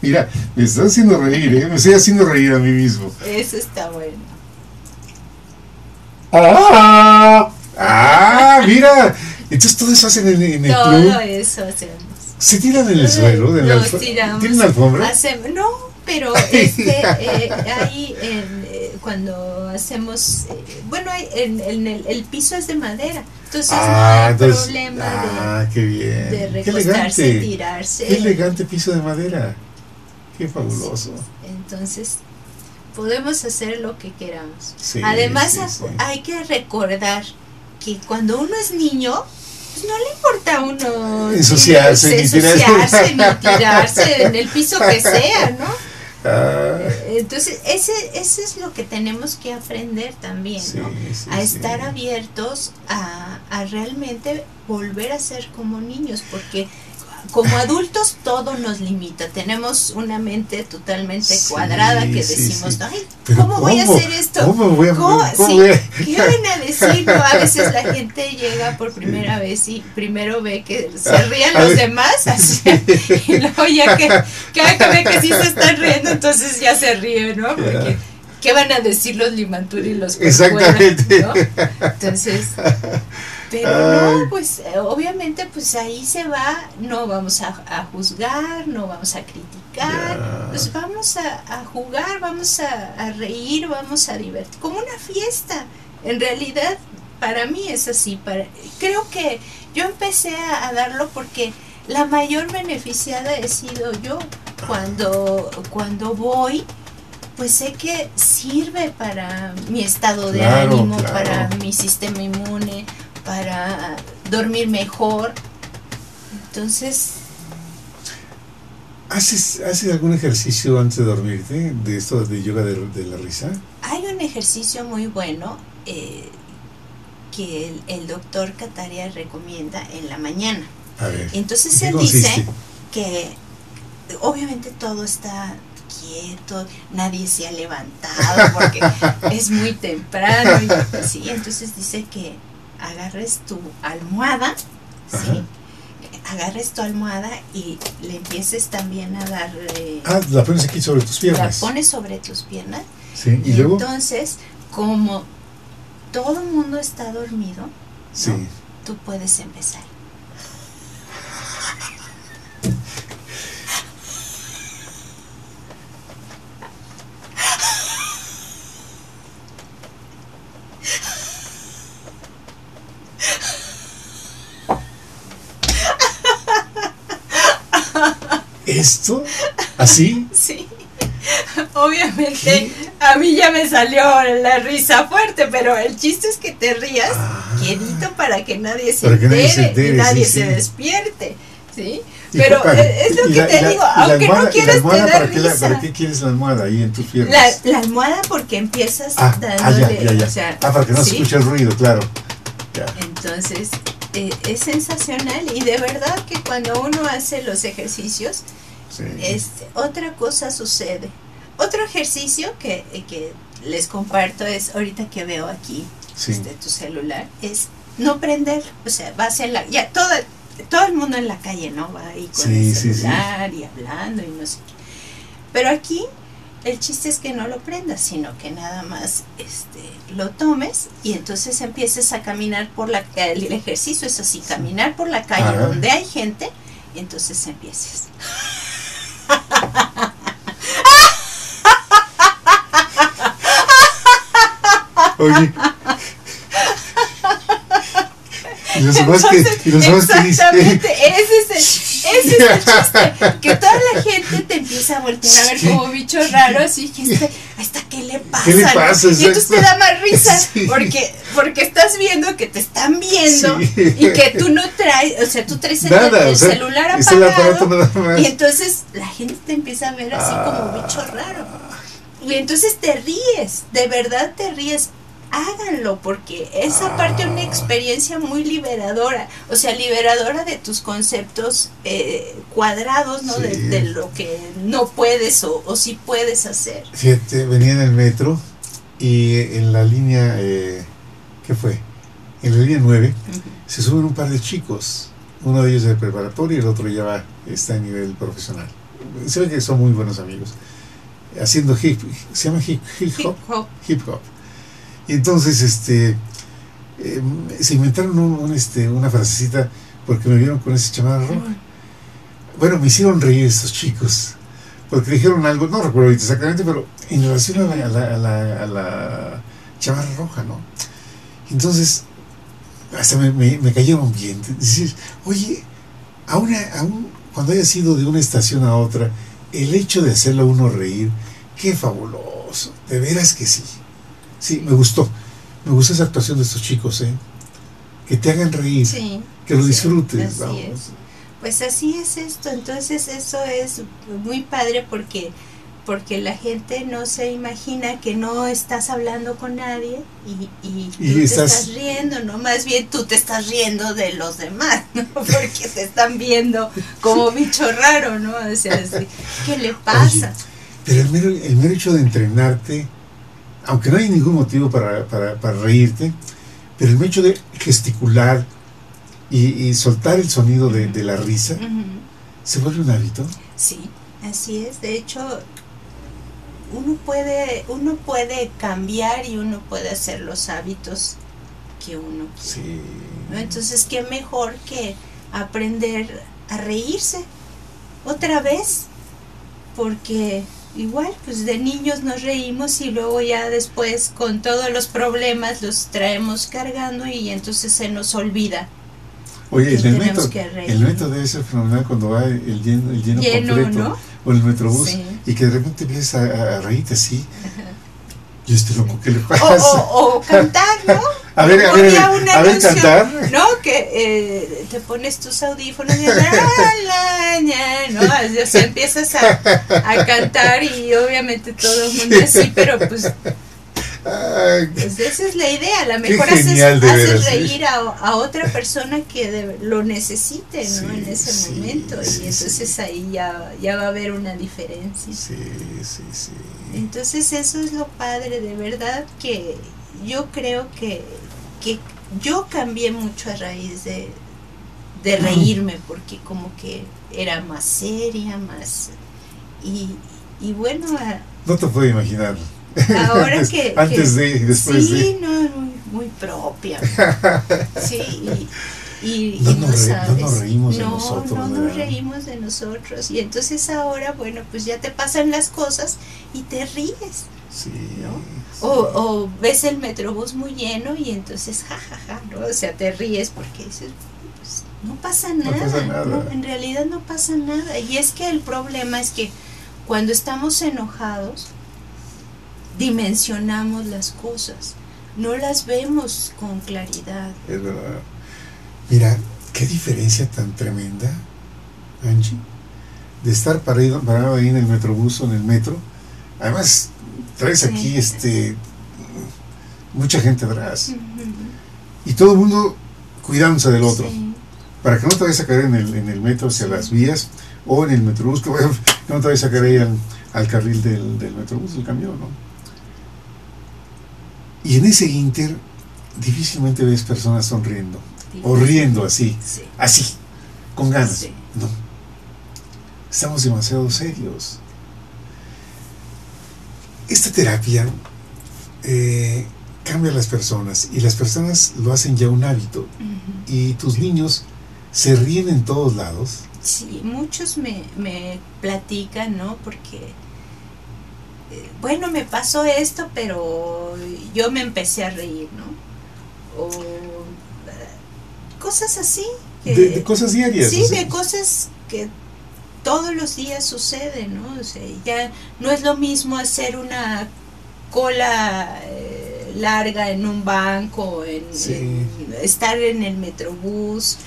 Mira, me está haciendo reír, ¿eh? Me estoy haciendo reír a mí mismo. Eso está bueno. ¡Ah! ¡Ah! ¡Mira! Entonces todo eso hacen en, en el todo club. Todo eso hacemos. ¿Se tiran en el suelo? De Nos la tiramos. ¿Tienen alfombra? Hacemos, no. Pero este, eh, ahí en, eh, cuando hacemos, eh, bueno, en, en el, el piso es de madera, entonces ah, no hay entonces, problema ah, de, qué bien. de recostarse, qué elegante, tirarse. Qué elegante piso de madera, qué fabuloso. Entonces, podemos hacer lo que queramos. Sí, además, sí, sí. hay que recordar que cuando uno es niño, pues no le importa a uno ensuciarse, ni tirarse, ni tirarse en el piso que sea, ¿no? Ah. Entonces, ese, ese es lo que tenemos que aprender también, sí, ¿no? Sí, a estar sí. abiertos a, a realmente volver a ser como niños, porque como adultos todo nos limita, tenemos una mente totalmente sí, cuadrada que decimos, sí, sí. ay, ¿cómo, ¿cómo voy a hacer esto? ¿Cómo voy a, ¿Cómo? ¿Cómo sí, voy a... ¿Qué van a decir? No, a veces la gente llega por primera sí. vez y primero ve que se ríen los demás así, sí. y luego ya que cada que ve que sí se están riendo, entonces ya se ríe, ¿no? Porque ¿qué van a decir los Limantur y los Exactamente. ¿No? Entonces... Pero no, pues obviamente pues ahí se va, no vamos a, a juzgar, no vamos a criticar, yeah. pues vamos a, a jugar, vamos a, a reír, vamos a divertir, como una fiesta. En realidad para mí es así, para, creo que yo empecé a, a darlo porque la mayor beneficiada he sido yo, cuando, cuando voy, pues sé que sirve para mi estado de claro, ánimo, claro. para mi sistema inmune, para dormir mejor. Entonces, ¿haces, ¿haces algún ejercicio antes de dormirte? De esto de yoga de, de la risa. Hay un ejercicio muy bueno eh, que el, el doctor Kataria recomienda en la mañana. A ver, entonces él dice que obviamente todo está quieto, nadie se ha levantado porque es muy temprano y así, entonces dice que agarres tu almohada, ¿sí? agarres tu almohada y le empieces también a dar... Eh, ah, la pones aquí sobre tus piernas. La pones sobre tus piernas. Sí, y, y luego... Entonces, como todo el mundo está dormido, sí. ¿no? tú puedes empezar. ¿Esto? ¿Así? Sí, obviamente ¿Qué? a mí ya me salió la risa fuerte, pero el chiste es que te rías ah, quietito para que nadie se entere, nadie se entere, y nadie sí, se sí. despierte, ¿sí? Pero papá, es lo que la, te la, digo, aunque almohada, no quieras te da risa. ¿Para qué quieres la almohada ahí en tus piernas? La, la almohada porque empiezas ah, dándole... Ah, ya, ya, ya. O sea, ah, para que no ¿sí? se escuche el ruido, claro. Ya. Entonces, eh, es sensacional y de verdad que cuando uno hace los ejercicios... Sí. Este, otra cosa sucede. Otro ejercicio que, que les comparto es, ahorita que veo aquí sí. este, tu celular, es no prender, o sea, vas en la, ya todo, todo el mundo en la calle, ¿no? Va ahí con sí, el celular sí, sí. y hablando y no sé qué. Pero aquí el chiste es que no lo prendas, sino que nada más este, lo tomes y entonces empieces a caminar por la calle. El ejercicio es así, caminar por la calle Ajá. donde hay gente, y entonces empieces. Oye, y los demás que, los exactamente, que ese es el, ese es el chiste, que toda la gente te empieza a voltear a ver sí. como bicho raro, así que este, hasta qué le pasa, ¿Qué le pasa? ¿no? Y entonces te da más risa, sí. porque, porque estás viendo que te están viendo sí. y que tú no traes, o sea, tú traes Nada, el, el o sea, celular apagado, y entonces la gente te empieza a ver así como bicho raro, y entonces te ríes, de verdad te ríes. Háganlo porque esa parte es una experiencia muy liberadora, o sea, liberadora de tus conceptos eh, cuadrados, ¿no? Sí. De, de lo que no puedes o, o sí puedes hacer. Fíjate, venía en el metro y en la línea, eh, ¿qué fue? En la línea nueve uh-huh. se suben un par de chicos, uno de ellos es de preparatoria y el otro ya va, está a nivel profesional. Se ve que son muy buenos amigos, haciendo hip, se llama hip, hip hop, hip hop. Hip hop. Y entonces este eh, se inventaron un, un, este, una frasecita porque me vieron con ese chamarra roja. Bueno, me hicieron reír estos chicos porque dijeron algo, no recuerdo exactamente, pero en relación a la, a la, a la, a la chamarra roja, ¿no? Entonces hasta me, me, me cayeron bien. Decir, oye, a una, a un, cuando haya sido de una estación a otra, el hecho de hacerlo a uno reír, qué fabuloso. maravilloso, de veras que sí. Sí, me gustó, me gustó esa actuación de estos chicos, ¿eh? Que te hagan reír, sí, que lo sí, disfrutes. Así vamos. Es. Pues así es esto, entonces eso es muy padre porque, porque la gente no se imagina que no estás hablando con nadie y, y, y tú estás... te estás riendo, no, más bien tú te estás riendo de los demás, ¿no? Porque te están viendo como bicho raro, ¿no? O sea, así, ¿qué le pasa? Oye, pero el mero, el mero hecho de entrenarte, aunque no hay ningún motivo para, para, para reírte, pero el hecho de gesticular y, y soltar el sonido de, de la risa, uh-huh, ¿se vuelve un hábito? Sí, así es. De hecho, uno puede, uno puede cambiar y uno puede hacer los hábitos que uno quiere. Sí. ¿No? Entonces, ¿qué mejor que aprender a reírse otra vez? Porque... igual, pues de niños nos reímos y luego ya después con todos los problemas los traemos cargando y entonces se nos olvida. Oye, el metro, el metro debe ser fenomenal cuando va el lleno, el lleno, lleno completo, ¿no? O el metrobús, sí, y que de repente empiezas a, a reírte así. Y este loco, ¿qué le pasa? O, o, o cantar, ¿no? A ver, a ver, a ver cantar. No, que eh, te pones tus audífonos y la, la, la, ¿no? O sea, empiezas a, a cantar y obviamente todo el mundo así, pero pues, pues esa es la idea. A lo mejor haces, haces reír a, a otra persona que de, lo necesite, ¿no? Sí, en ese sí, momento. Sí, y entonces sí, ahí ya, ya va a haber una diferencia. Sí, sí, sí. Entonces eso es lo padre, de verdad que yo creo que, que yo cambié mucho a raíz de, de reírme, porque como que era más seria, más... Y, y bueno... No te puedo imaginar. Ahora que... Antes que, de y después sí, de... Sí, no, muy, muy propia. Sí, y... Y, no, y no, nos re, no nos reímos de no, nosotros. No, no nos reímos de nosotros. Y entonces ahora, bueno, pues ya te pasan las cosas y te ríes. Sí, ¿no? Sí. O, o ves el metrobús muy lleno y entonces, jajaja, ja, ja, ¿no? O sea, te ríes porque dices, pues no pasa nada. No pasa nada. No, en realidad no pasa nada. Y es que el problema es que cuando estamos enojados, dimensionamos las cosas. No las vemos con claridad. Es verdad. Mira, qué diferencia tan tremenda, Angie, de estar parado, parado ahí en el metrobús o en el metro. Además, traes sí, aquí este, mucha gente atrás. Uh-huh. Y todo el mundo cuidándose del otro. Sí. Para que no te vayas a caer en el, en el metro hacia las vías o en el metrobús, que no te vayas a caer ahí al, al carril del, del metrobús, del camión, ¿no? Y en ese ínter, difícilmente ves personas sonriendo. O riendo así, sí, así, con ganas. Sí. No. Estamos demasiado serios. Esta terapia eh, cambia a las personas y las personas lo hacen ya un hábito. Uh-huh. Y tus niños se ríen en todos lados. Sí, muchos me, me platican, ¿no? Porque, eh, bueno, me pasó esto, pero yo me empecé a reír, ¿no? O cosas así. Que, de, de cosas diarias. Sí, o sea, de cosas que todos los días suceden, ¿no? O sea, ya no es lo mismo hacer una cola eh, larga en un banco, en, sí, en, estar en el metrobús.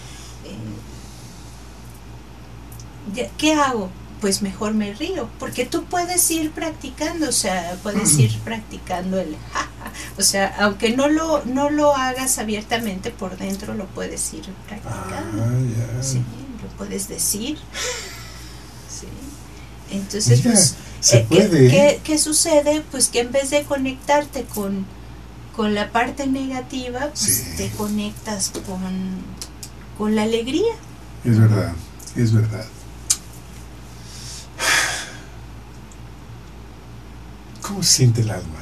Eh, ¿Qué hago? Pues mejor me río, porque tú puedes ir practicando, o sea, puedes ir practicando el ja, ja, o sea, aunque no lo no lo hagas abiertamente, por dentro lo puedes ir practicando, ah, yeah, sí, lo puedes decir, sí. Entonces, mira, pues, se eh, puede. ¿qué, qué, ¿qué sucede? Pues que en vez de conectarte con, con la parte negativa, pues sí, te conectas con, con la alegría. Es verdad, es verdad. ¿Cómo se siente el alma?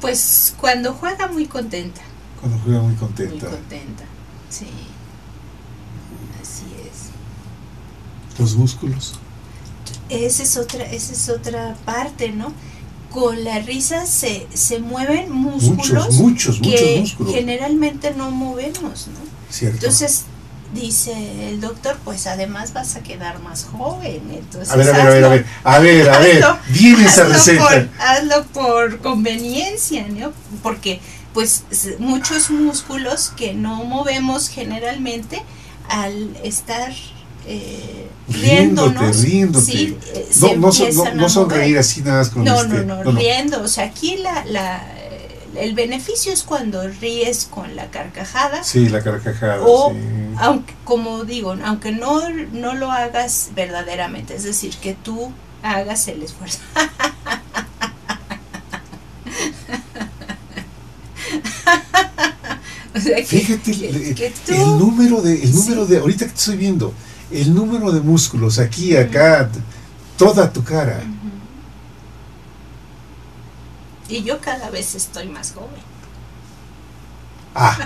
Pues cuando juega muy contenta. Cuando juega muy contenta. Muy contenta, sí. Así es. ¿Los músculos? Esa es otra, esa es otra parte, ¿no? Con la risa se, se mueven músculos. Muchos, muchos, que muchos músculos. Generalmente no movemos, ¿no? Cierto. Entonces, dice el doctor, pues además vas a quedar más joven. Entonces, a ver, a ver, hazlo, a ver, a ver, a ver, a ver, viene esa receta. Por, hazlo por conveniencia, ¿no? Porque pues muchos músculos que no movemos generalmente al estar eh, riéndonos, riéndote, riéndote. Sí, eh, no, no, son, no, no sonreír así nada más con no, este. no, no, no, no, riendo, o sea, aquí la... la el beneficio es cuando ríes con la carcajada. Sí, la carcajada. O, sí. aunque, como digo, aunque no, no lo hagas verdaderamente, es decir, que tú hagas el esfuerzo. O sea, que, fíjate que, que tú, el número de, el número sí. de, ahorita que te estoy viendo, el número de músculos aquí, acá, uh-huh. toda tu cara. Uh-huh. Y yo cada vez estoy más joven. Ah,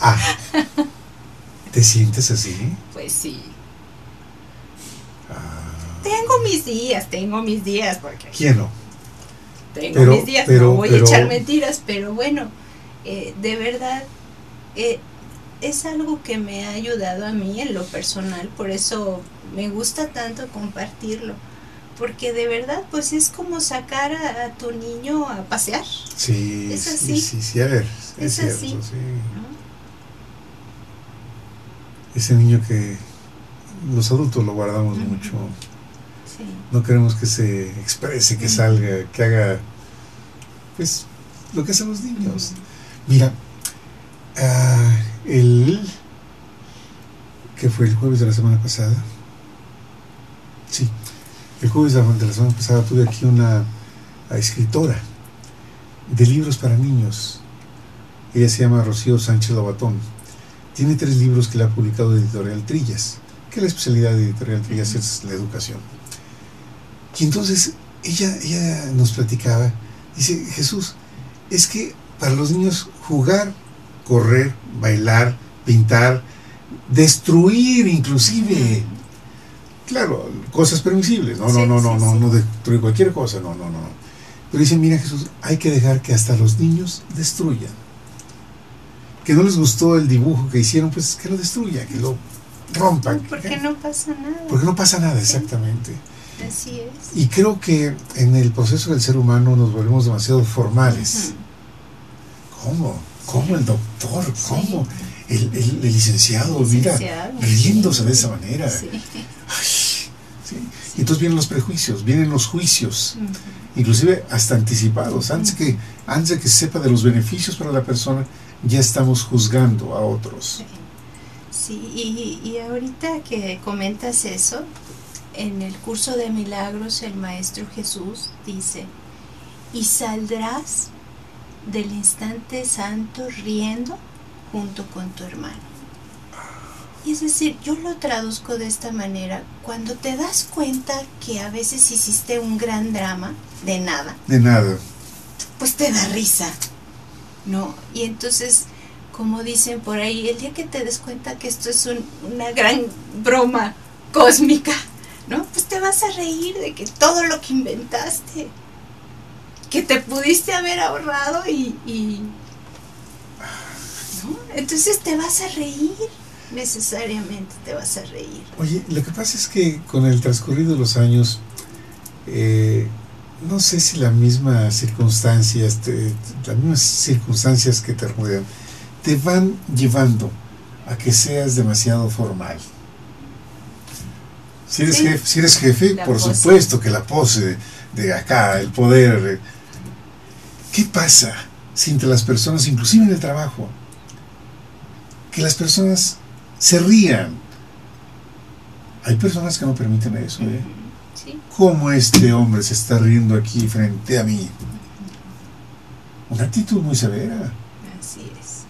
ah. ¿Te sientes así? Pues sí. Ah. Tengo mis días, tengo mis días. Porque ¿quién no? Tengo pero, mis días, pero, no voy pero, a echar mentiras, pero bueno, eh, de verdad, eh, es algo que me ha ayudado a mí en lo personal, por eso me gusta tanto compartirlo. Porque de verdad, pues es como sacar a, a tu niño a pasear. Sí, es así. Sí, sí, sí, a ver, es, es cierto, así. Sí. ¿No? Ese niño que los adultos lo guardamos uh-huh. mucho. Sí. No queremos que se exprese, que uh-huh. salga, que haga, pues, lo que hacen los niños. Uh-huh. Mira, uh, el, que fue el jueves de la semana pasada, sí. El jueves de la semana pasada tuve aquí una escritora de libros para niños. Ella se llama Rocío Sánchez Lobatón. Tiene tres libros que le ha publicado de Editorial Trillas, que la especialidad de Editorial Trillas uh-huh. es la educación. Y entonces ella, ella nos platicaba, dice, Jesús, es que para los niños jugar, correr, bailar, pintar, destruir inclusive... Uh-huh. Claro, cosas permisibles, no, sí, no, no, sí, no, no, sí. no destruir cualquier cosa, no, no, no. Pero dicen, mira Jesús, hay que dejar que hasta los niños destruyan. Que no les gustó el dibujo que hicieron, pues que lo destruyan, que lo rompan. Porque ¿eh? no pasa nada. Porque no pasa nada, exactamente. Sí. Así es. Y creo que en el proceso del ser humano nos volvemos demasiado formales. Uh-huh. ¿Cómo? ¿Cómo sí. el doctor? ¿Cómo? Sí. El, el, el licenciado, mira, riéndose sí. de esa manera. Sí. Ay, ¿sí? Sí. Y entonces vienen los prejuicios, vienen los juicios, uh-huh. inclusive hasta anticipados. Antes uh-huh. que antes que sepa de los beneficios para la persona, ya estamos juzgando a otros. Sí, sí. Y, y ahorita que comentas eso, en el curso de milagros el Maestro Jesús dice, y saldrás del instante santo riendo junto con tu hermano. Y es decir, yo lo traduzco de esta manera, cuando te das cuenta que a veces hiciste un gran drama, de nada. De nada. Pues te da risa, ¿no? Y entonces, como dicen por ahí, el día que te des cuenta que esto es un, una gran broma cósmica, ¿no? Pues te vas a reír de que todo lo que inventaste, que te pudiste haber ahorrado y... y ¿no? Entonces te vas a reír. Necesariamente te vas a reír. Oye, lo que pasa es que con el transcurrido de los años, eh, no sé si las mismas circunstancias, te, las mismas circunstancias que te rodean, te van llevando a que seas demasiado formal. Si eres, sí. jefe, si eres jefe, la por pose. Supuesto que la pose de, de acá, el poder. ¿Qué pasa si entre las personas, inclusive en el trabajo, que las personas se rían? Hay personas que no permiten eso, ¿eh? Sí. ¿Cómo este hombre se está riendo aquí frente a mí? Una actitud muy severa. Así es.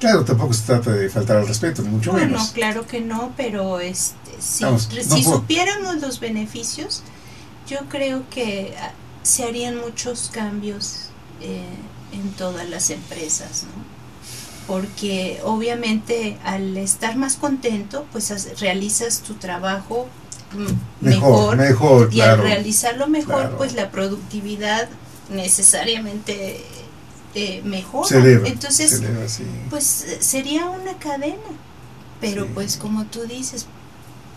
Claro, tampoco se trata de faltar al respeto, ni mucho bueno, menos. Bueno, claro que no, pero este, si, Vamos, no si supiéramos los beneficios, yo creo que se harían muchos cambios eh, en todas las empresas, ¿no? Porque obviamente al estar más contento, pues realizas tu trabajo mejor, mejor, mejor y claro, al realizarlo mejor, claro. pues la productividad necesariamente eh, mejora. Se eleva, entonces, se eleva, sí. pues sería una cadena. Pero sí, pues como tú dices,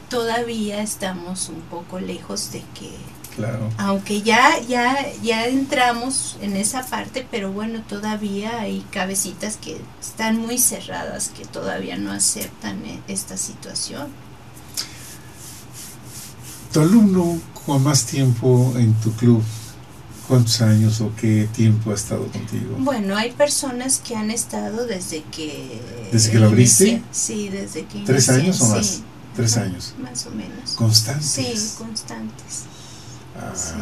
todavía estamos un poco lejos de que, claro, aunque ya, ya, ya entramos en esa parte, pero bueno, todavía hay cabecitas que están muy cerradas, que todavía no aceptan esta situación. Tu alumno con más tiempo en tu club, ¿cuántos años o qué tiempo ha estado contigo? Bueno, hay personas que han estado desde que... ¿Desde que lo abriste? Sí, desde que... ¿Tres inicié, años o más? Sí, tres más, años. Más o menos. ¿Constantes? Sí, constantes. Ah, sí.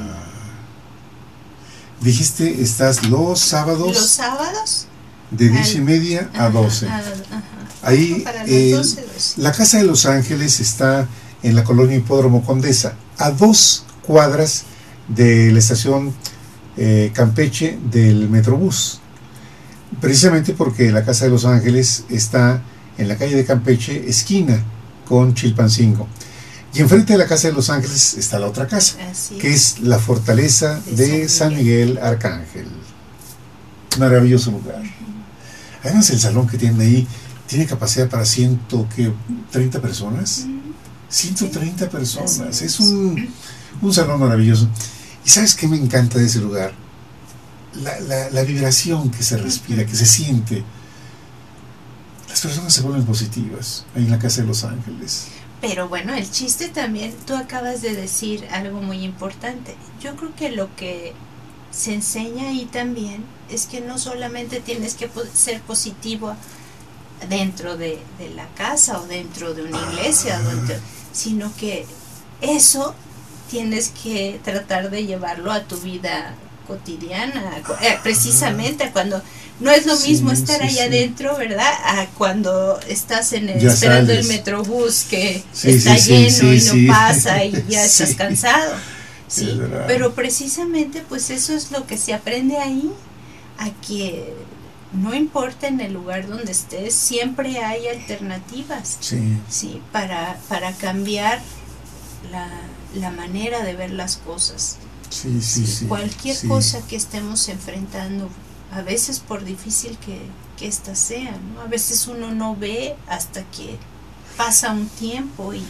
Dijiste, estás los sábados... Los sábados. De diez y media a doce. Ajá, ajá. Ahí, eh, doce, doce. La Casa de Los Ángeles está en la colonia Hipódromo Condesa, a dos cuadras de la estación eh, Campeche del Metrobús, precisamente porque la Casa de Los Ángeles está en la calle de Campeche, esquina con Chilpancingo, y enfrente de la Casa de Los Ángeles está la otra casa, Así que es la fortaleza de San Miguel Arcángel. Maravilloso lugar. Además, el salón que tienen ahí tiene capacidad para ciento treinta personas. ciento treinta personas, es un, un salón maravilloso. ¿Y sabes qué me encanta de ese lugar? La, la, la vibración que se respira, que se siente. Las personas se vuelven positivas ahí en la Casa de Los Ángeles. Pero bueno, el chiste también, tú acabas de decir algo muy importante. Yo creo que lo que se enseña ahí también es que no solamente tienes que ser positivo dentro de, de la casa o dentro de una iglesia, ah. dentro, sino que eso tienes que tratar de llevarlo a tu vida cotidiana, ah. precisamente a cuando no es lo sí, mismo estar sí, allá sí. adentro, ¿verdad? A cuando estás en el, esperando sales. el metrobús que sí, está sí, lleno sí, sí, y no sí. pasa y ya sí. estás cansado, sí, es pero precisamente pues eso es lo que se aprende ahí, a que no importa en el lugar donde estés, siempre hay alternativas sí. ¿sí? Para, para cambiar la, la manera de ver las cosas. Sí, sí, sí, cualquier sí. cosa que estemos enfrentando, a veces por difícil que, que éstas sean, ¿no? A veces uno no ve hasta que pasa un tiempo y,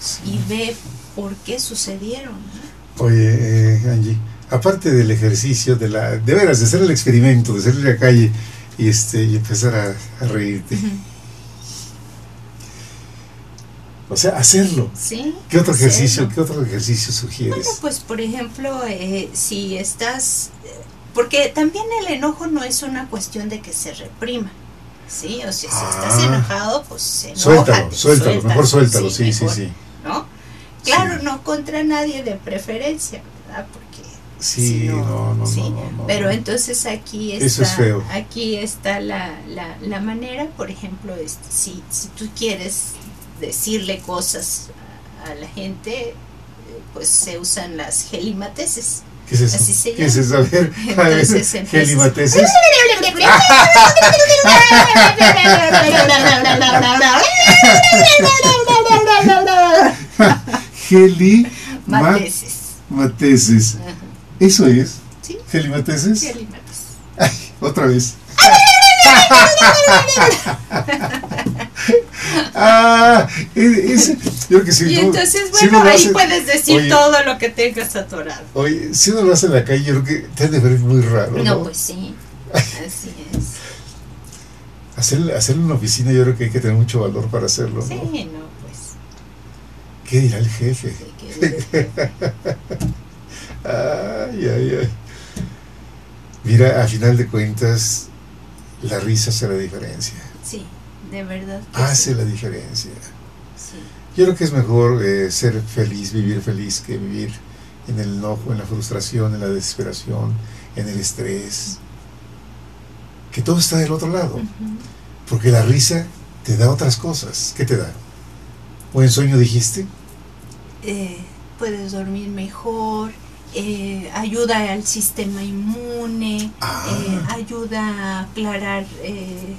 sí. y ve por qué sucedieron, ¿no? Oye, eh, Angie, aparte del ejercicio, de, la, de veras, de hacer el experimento, de salir a la calle y este y empezar a, a reírte, o sea, hacerlo. ¿Sí? ¿Qué otro hacerlo. ejercicio, qué otro ejercicio sugieres? Bueno, pues por ejemplo, eh, si estás, porque también el enojo no es una cuestión de que se reprima, sí, o sea, si ah. estás enojado, pues enójate, suéltalo, suéltalo, suéltalo, mejor suéltalo, sí, sí, mejor, sí, sí, ¿no? Claro, sí. no contra nadie de preferencia, ¿verdad? Porque Sí, sí, no, no, no, sí. No, no, no, pero entonces aquí está, eso es feo. Aquí está la, la, la manera, por ejemplo, este, si, si tú quieres decirle cosas a, a la gente, pues se usan las gelimateses. ¿Qué es eso? Así se llama. ¿Qué es eso? A ver, entonces, a ver, gelimateses. Gelimateses. ¿Eso es? ¿Sí? ¿Gelimateses? Gelimateses. Ay, otra vez. ah, es, es, yo que si y no, entonces, bueno, si ahí hace, puedes decir oye, todo lo que tengas atorado. Oye, si uno lo hace en la calle, yo creo que te ha de ver muy raro, ¿no? No, pues sí, así es. Hacer, hacerlo en una oficina, yo creo que hay que tener mucho valor para hacerlo, ¿no? Sí, no, pues. ¿Qué dirá el jefe? Sí, ¿qué dirá el jefe? Ay, ay, ay. Mira, a final de cuentas, la risa hace la diferencia. Sí, de verdad. Hace sí. la diferencia. Sí. Yo creo que es mejor eh, ser feliz, vivir feliz, que vivir en el enojo, en la frustración, en la desesperación, en el estrés. Que todo está del otro lado. Uh-huh. Porque la risa te da otras cosas. ¿Qué te da? ¿Buen sueño dijiste? Eh, puedes dormir mejor. Eh, ayuda al sistema inmune, ah. eh, ayuda a aclarar eh,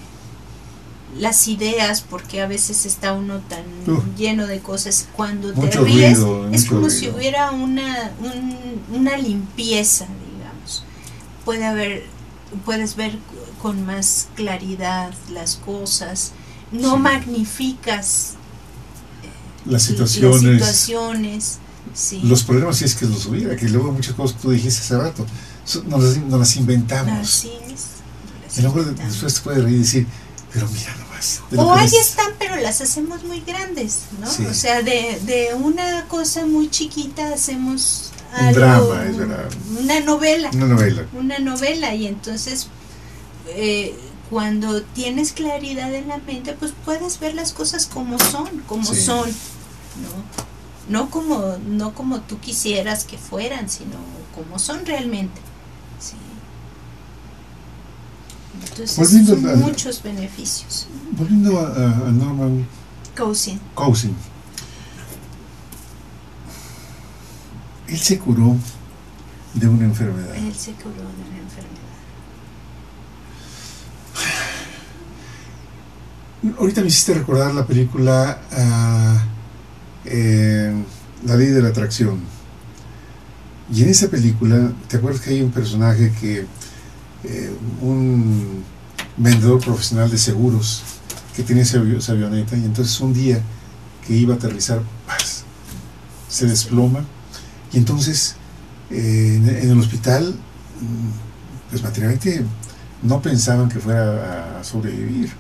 las ideas, porque a veces está uno tan uh. lleno de cosas. Cuando mucho te ríes ruido, es como ruido. si hubiera una, un, una limpieza, digamos. Puede haber, puedes ver con más claridad las cosas, no sí. magnificas las situaciones, las situaciones sí. los problemas, si es que los hubiera, que luego muchas cosas que tú dijiste hace rato, nos las, nos las inventamos. Así es. El hombre después puede reír y decir, pero mira nomás. O ahí es... están, pero las hacemos muy grandes, ¿no? Sí. O sea, de, de una cosa muy chiquita hacemos algo, un drama, es verdad. Una novela. Una novela. Una novela, y entonces... Eh, cuando tienes claridad en la mente, pues puedes ver las cosas como son, como sí. son, ¿no? No como, no como tú quisieras que fueran, sino como son realmente. ¿Sí? Entonces, son a, muchos beneficios. Volviendo a, a Norman Cousins. Cousins. Él se curó de una enfermedad. Él se curó de una enfermedad. Ahorita me hiciste recordar la película uh, eh, La Ley de la Atracción. Y en esa película, ¿te acuerdas que hay un personaje que eh, un vendedor profesional de seguros que tiene esa avioneta, y entonces un día que iba a aterrizar, ¡paz!, se desploma, y entonces eh, en, en el hospital pues materialmente no pensaban que fuera a sobrevivir.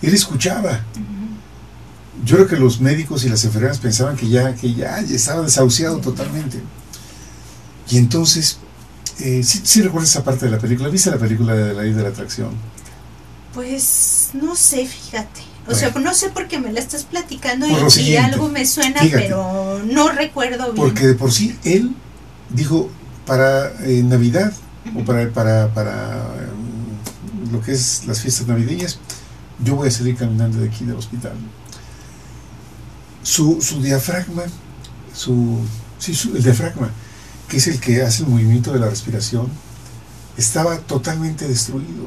Él escuchaba. Uh-huh. Yo creo que los médicos y las enfermeras pensaban que ya, que ya, ya estaba desahuciado totalmente. Y entonces, eh, ¿sí, sí recuerdas esa parte de la película? ¿Viste la película de La Ley de la Atracción? Pues no sé, fíjate. O sea, no sé por qué me la estás platicando y, y algo me suena, fíjate, pero no recuerdo bien. Porque de por sí él dijo para eh, Navidad, uh-huh, o para, para, para eh, lo que es las fiestas navideñas, yo voy a salir caminando de aquí del hospital. Su, su diafragma, su, sí, su, el diafragma, que es el que hace el movimiento de la respiración, estaba totalmente destruido.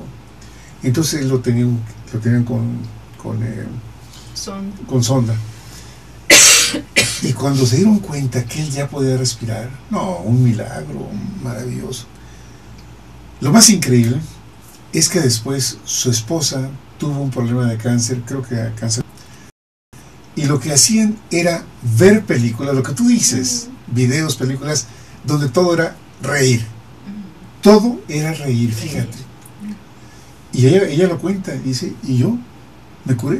Entonces lo tenían, lo tenían con, con, eh, sonda. con sonda. Y cuando se dieron cuenta que él ya podía respirar, no, un milagro maravilloso. Lo más increíble es que después su esposa tuvo un problema de cáncer, creo que era cáncer, y lo que hacían era ver películas, lo que tú dices, uh-huh, videos, películas, donde todo era reír, uh-huh, todo era reír, fíjate, uh-huh. Y ella, ella lo cuenta, dice, y yo me curé,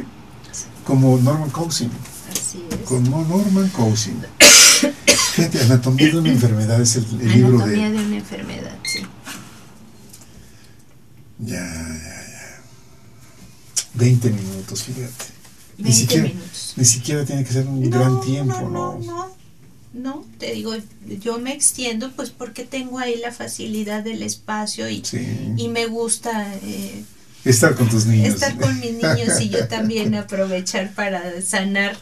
sí, como Norman Cousins. Así es. Como Norman Cousins. Fíjate, Anatomía de una enfermedad es el, el libro de... Anatomía de una enfermedad, sí. Ya, ya. veinte minutos, fíjate. Ni siquiera, minutos. Ni siquiera tiene que ser un no, gran tiempo, ¿no? No, no, no, te digo, yo me extiendo pues porque tengo ahí la facilidad del espacio y, sí, y me gusta eh, estar con tus niños. Estar con mis niños y yo también aprovechar para sanar.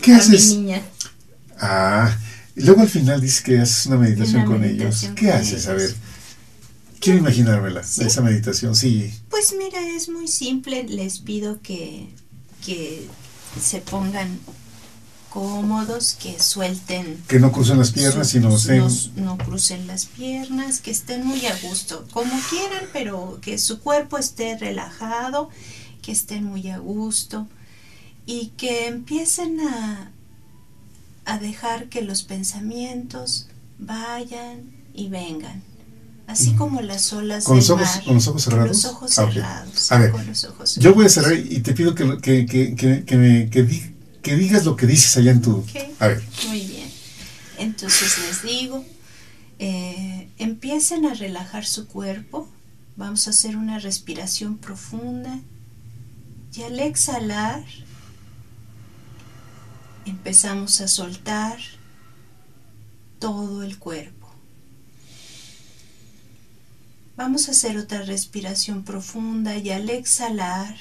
¿Qué a haces? Mi niña. Ah, y luego al final dices que haces una meditación, una con meditación ellos. ¿Qué con haces? Ellos. A ver. Quiero imaginármela, ¿sí?, esa meditación, sí. Pues mira, es muy simple, les pido que, que se pongan cómodos, que suelten... Que no crucen las piernas, sino... No, no crucen las piernas, que estén muy a gusto, como quieran, pero que su cuerpo esté relajado, que estén muy a gusto y que empiecen a, a dejar que los pensamientos vayan y vengan. Así como las olas con del los ojos, mar. ¿Con los ojos cerrados? Con los ojos cerrados. Okay. A ver, con los ojos cerrados. Yo voy a cerrar y te pido que, que, que, que, que, me, que, di, que digas lo que dices allá en tu... Okay. A ver. Muy bien. Entonces les digo, eh, empiecen a relajar su cuerpo. Vamos a hacer una respiración profunda. Y al exhalar, empezamos a soltar todo el cuerpo. Vamos a hacer otra respiración profunda y al exhalar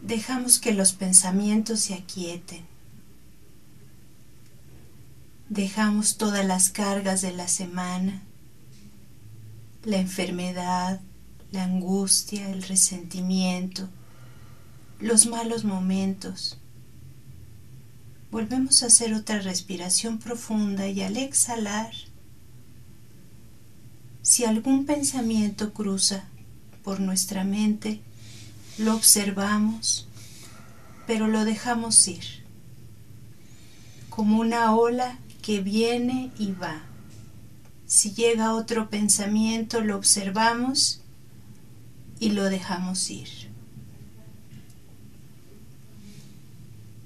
dejamos que los pensamientos se aquieten. Dejamos todas las cargas de la semana, la enfermedad, la angustia, el resentimiento, los malos momentos. Volvemos a hacer otra respiración profunda y al exhalar, si algún pensamiento cruza por nuestra mente, lo observamos, pero lo dejamos ir, como una ola que viene y va. Si llega otro pensamiento, lo observamos y lo dejamos ir.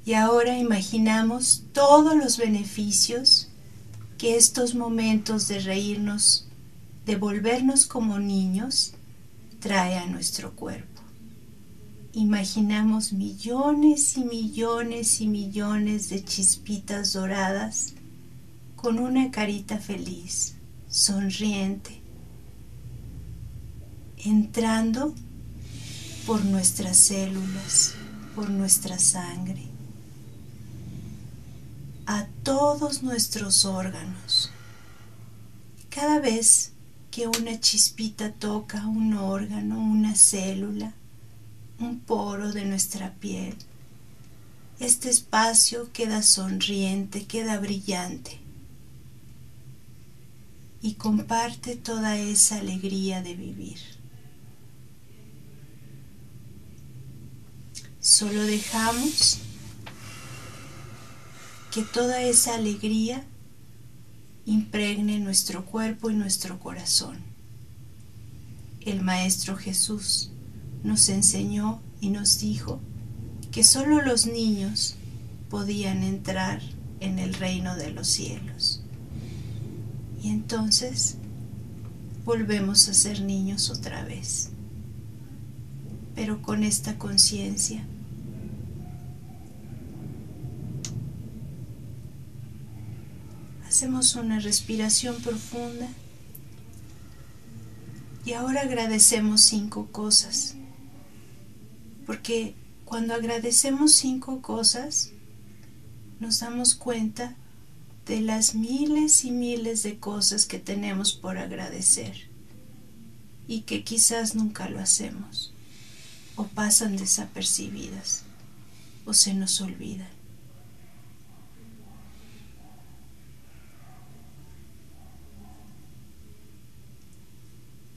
Y ahora imaginamos todos los beneficios que estos momentos de reírnos, de volvernos como niños, trae a nuestro cuerpo. Imaginamos millones y millones y millones de chispitas doradas con una carita feliz, sonriente, entrando por nuestras células, por nuestra sangre, a todos nuestros órganos. Cada vez que una chispita toca un órgano, una célula, un poro de nuestra piel, este espacio queda sonriente, queda brillante y comparte toda esa alegría de vivir. Solo dejamos que toda esa alegría impregne nuestro cuerpo y nuestro corazón. El Maestro Jesús nos enseñó y nos dijo que solo los niños podían entrar en el reino de los cielos. Y entonces volvemos a ser niños otra vez, pero con esta conciencia hacemos una respiración profunda y ahora agradecemos cinco cosas, porque cuando agradecemos cinco cosas nos damos cuenta de las miles y miles de cosas que tenemos por agradecer y que quizás nunca lo hacemos, o pasan desapercibidas, o se nos olvidan.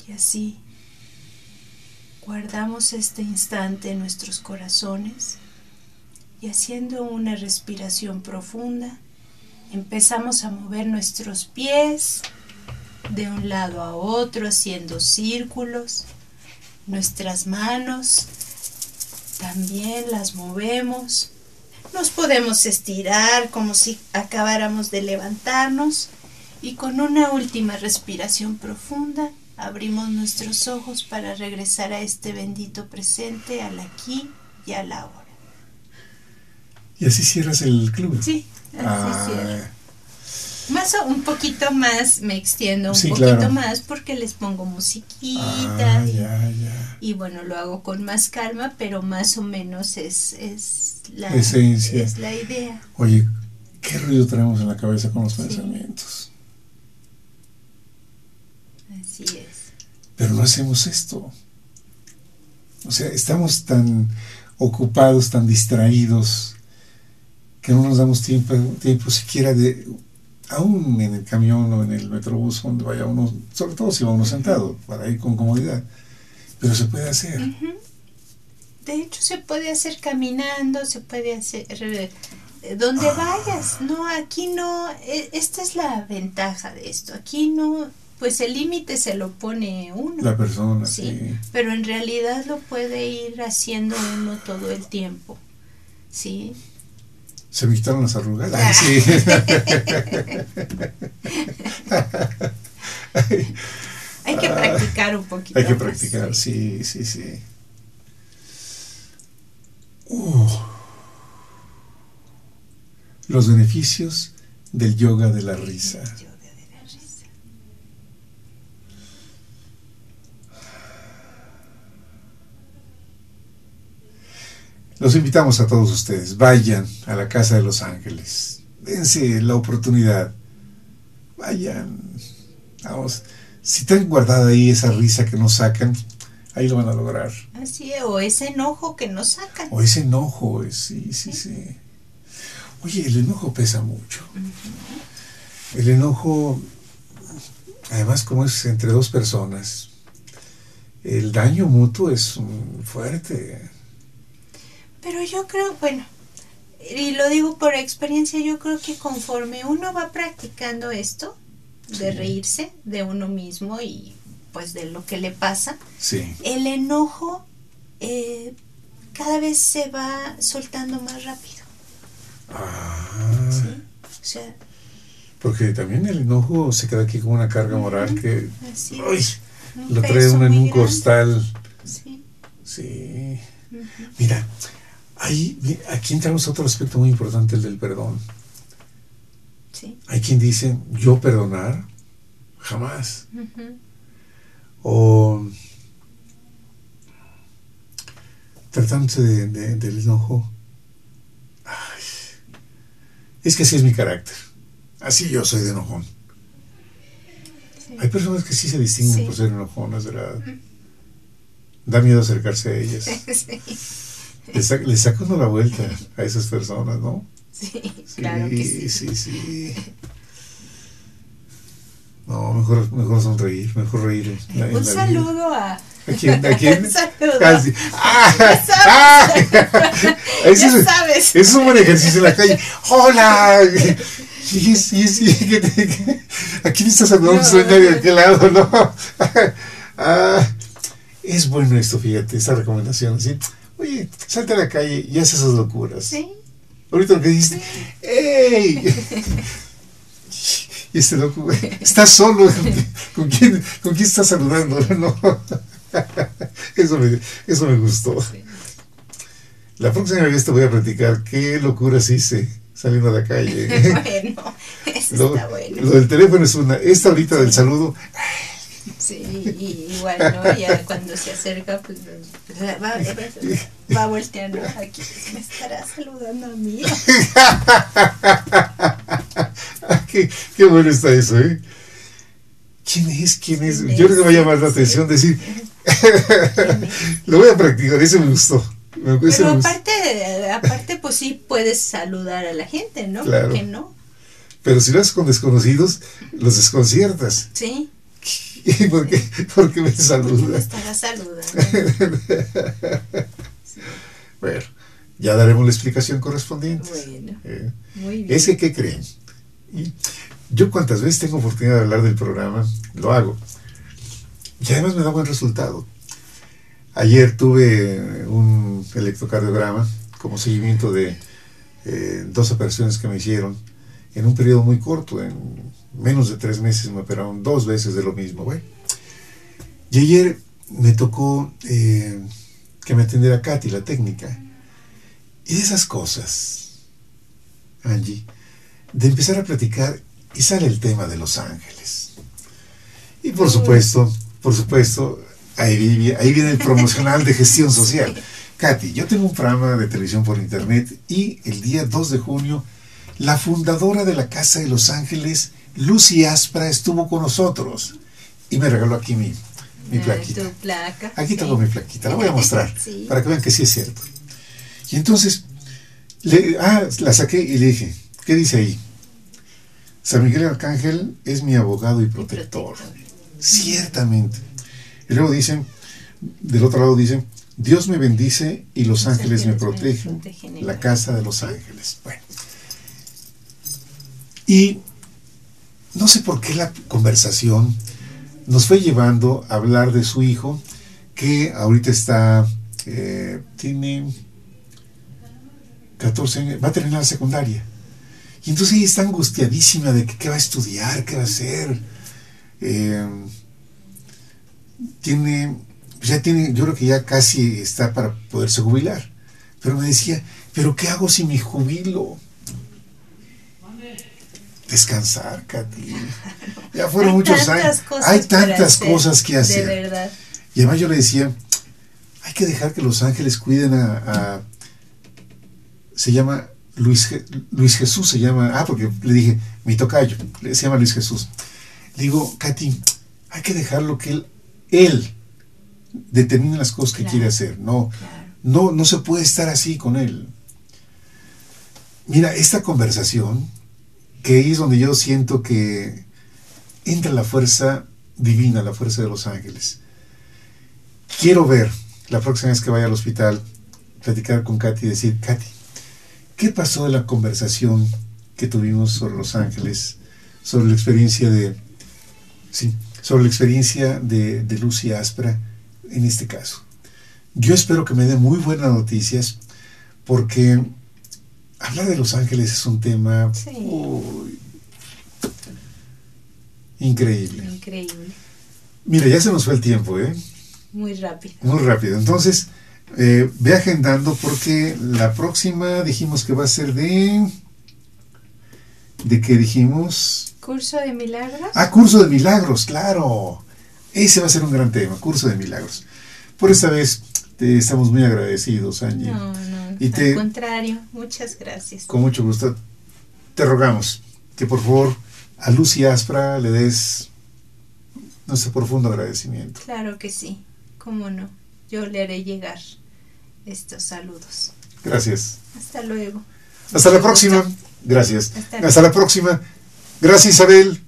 Y así guardamos este instante en nuestros corazones y haciendo una respiración profunda empezamos a mover nuestros pies de un lado a otro haciendo círculos, nuestras manos también las movemos, nos podemos estirar como si acabáramos de levantarnos y con una última respiración profunda abrimos nuestros ojos para regresar a este bendito presente, al aquí y a la hora. ¿Y así cierras el club? Sí, así ah. cierro. Más o, un poquito más, me extiendo un sí, poquito claro. más porque les pongo musiquita ah, y, ya, ya. y bueno, lo hago con más calma, pero más o menos es, es, la, Esencia. es la idea. Oye, ¿qué ruido tenemos en la cabeza con los sí. pensamientos? Así es. Pero no hacemos esto. O sea, estamos tan ocupados, tan distraídos, que no nos damos tiempo, tiempo siquiera de, aún en el camión o en el metrobús, donde vaya uno, sobre todo si va uno sentado, para ir con comodidad. Pero se puede hacer. Uh-huh. De hecho, se puede hacer caminando, se puede hacer donde ah. vayas. No, aquí no, esta es la ventaja de esto. Aquí no... Pues el límite se lo pone uno. La persona, sí, sí. Pero en realidad lo puede ir haciendo uno todo el tiempo, ¿sí? Se me quitaron las arrugas. Ah. Ay, sí. Ay. Hay que practicar un poquito. Hay que más, practicar, sí, sí, sí. sí. Uh. Los beneficios del yoga de la risa. Los invitamos a todos ustedes, vayan a la Casa de Los Ángeles, dense la oportunidad, vayan, vamos, si traen guardada ahí esa risa que no sacan, ahí lo van a lograr. Así es, o ese enojo que no sacan. O ese enojo, sí, sí, sí. Oye, el enojo pesa mucho. El enojo, además como es entre dos personas, el daño mutuo es fuerte. Pero yo creo, bueno, y lo digo por experiencia, yo creo que conforme uno va practicando esto, de sí. reírse de uno mismo y pues de lo que le pasa, sí. el enojo eh, cada vez se va soltando más rápido. Ah. ¿Sí? O sea, porque también el enojo se queda aquí como una carga moral que ¡ay! Lo trae uno en un costal. Sí. Sí. Uh-huh. Mira, ahí, aquí entramos a otro aspecto muy importante, el del perdón. Sí. Hay quien dice, yo perdonar, jamás. Uh-huh. O tratándose de, de, del enojo. Ay, es que así es mi carácter. Así yo soy de enojón. Sí. Hay personas que sí se distinguen sí. por ser enojonas de la edad. Da miedo acercarse a ellas. Sí. Le, sac, le saca uno la vuelta a esas personas, ¿no? Sí, sí, claro que sí. Sí, sí. No, mejor, mejor sonreír, mejor reír. En la, en Un saludo vida. a... ¿A quién? ¿A quién? Casi. ¡Ah! Ya sabes. ¡Ah! Eso, ya sabes. Es un buen ejercicio en la calle. ¡Hola! Sí, sí, sí. Aquí está saludando un sueño de aquel lado, ¿no? Ah, es bueno esto, fíjate, esta recomendación. ¿Sí? Oye, salte a la calle y haz esas locuras. Sí. Ahorita lo que dijiste, ¡ey! Y este loco, está solo. ¿Con quién, con quién está saludando? No. Eso me, eso me gustó. La próxima vez te voy a platicar qué locuras hice saliendo a la calle. Bueno, eso lo, está bueno. Lo del teléfono es una. Esta ahorita sí. del saludo. Sí, y igual, ¿no? Ya cuando se acerca, pues va, va volteando. Aquí me estará saludando a mí. qué, qué bueno está eso, ¿eh? ¿Quién es? ¿Quién es? Yo creo que me va a llamar la atención decir. Lo voy a practicar, eso me gustó. Pero aparte, aparte, pues sí puedes saludar a la gente, ¿no? Claro. ¿Por qué no? Pero si lo haces con desconocidos, los desconciertas. Sí. ¿Y por qué, por qué me saludas? Me estará saludando. Sí. Bueno, ya daremos la explicación correspondiente. Bueno, eh, muy bien. Es que, ¿qué creen? Yo cuantas veces tengo oportunidad de hablar del programa, lo hago. Y además me da buen resultado. Ayer tuve un electrocardiograma como seguimiento de eh, dos operaciones que me hicieron en un periodo muy corto, en menos de tres meses me operaron dos veces de lo mismo. Bueno, y ayer me tocó eh, que me atendiera Katy, la técnica. Y de esas cosas, Angie, de empezar a platicar y sale el tema de Los Ángeles. Y por supuesto, por supuesto... Ahí, ahí viene el promocional de gestión social. Katy, yo tengo un programa de televisión por internet y el día dos de junio la fundadora de la Casa de Los Ángeles, Lucy Aspra, estuvo con nosotros y me regaló aquí mi, mi plaquita. ¿Tu placa? Aquí tengo sí. mi plaquita, la voy a mostrar sí. para que vean que sí es cierto. Y entonces le, ah, la saqué y le dije, ¿qué dice ahí? San Miguel Arcángel es mi abogado y protector. Ciertamente. Y luego dicen, del otro lado dicen, Dios me bendice y los, los ángeles, ángeles me protegen, protege la casa de los ángeles. Bueno, y no sé por qué la conversación nos fue llevando a hablar de su hijo, que ahorita está, eh, tiene catorce años, va a terminar la secundaria. Y entonces ella está angustiadísima de que, qué va a estudiar, qué va a hacer. Eh, Tiene, ya tiene, yo creo que ya casi está para poderse jubilar. Pero me decía, ¿pero qué hago si me jubilo? Descansar, Katy. Ya fueron muchos años. Hay tantas cosas que hacer. De verdad. Y además yo le decía, hay que dejar que los ángeles cuiden a... a se llama Luis, Luis Jesús, se llama... Ah, porque le dije, mi tocayo, se llama Luis Jesús. Le digo, Katy, hay que dejarlo que él... Él determina las cosas que claro, quiere hacer. No, claro. no, no se puede estar así con él. Mira, esta conversación, que ahí es donde yo siento que entra la fuerza divina, la fuerza de los ángeles. Quiero ver, la próxima vez que vaya al hospital, platicar con Katy y decir, Katy, ¿qué pasó de la conversación que tuvimos sobre Los Ángeles, sobre la experiencia de, sí, sobre la experiencia de, de Lucy Aspra en este caso? Yo espero que me den muy buenas noticias, porque hablar de Los Ángeles es un tema sí. oh, increíble. Increíble. Mira, ya se nos fue el tiempo, ¿eh? Muy rápido. Muy rápido. Entonces, eh, ve agendando, porque la próxima dijimos que va a ser de... ¿De qué dijimos? Curso de Milagros. Ah, Curso de Milagros, claro. Ese va a ser un gran tema, Curso de Milagros. Por esta vez te estamos muy agradecidos, Ángel. No, no, y al te, contrario, muchas gracias. Con mucho gusto. Te rogamos que por favor a Lucy Aspra le des nuestro profundo agradecimiento. Claro que sí, cómo no. Yo le haré llegar estos saludos. Gracias. Hasta luego. Hasta la próxima. Gracias. Hasta la próxima. Gracias, Isabel.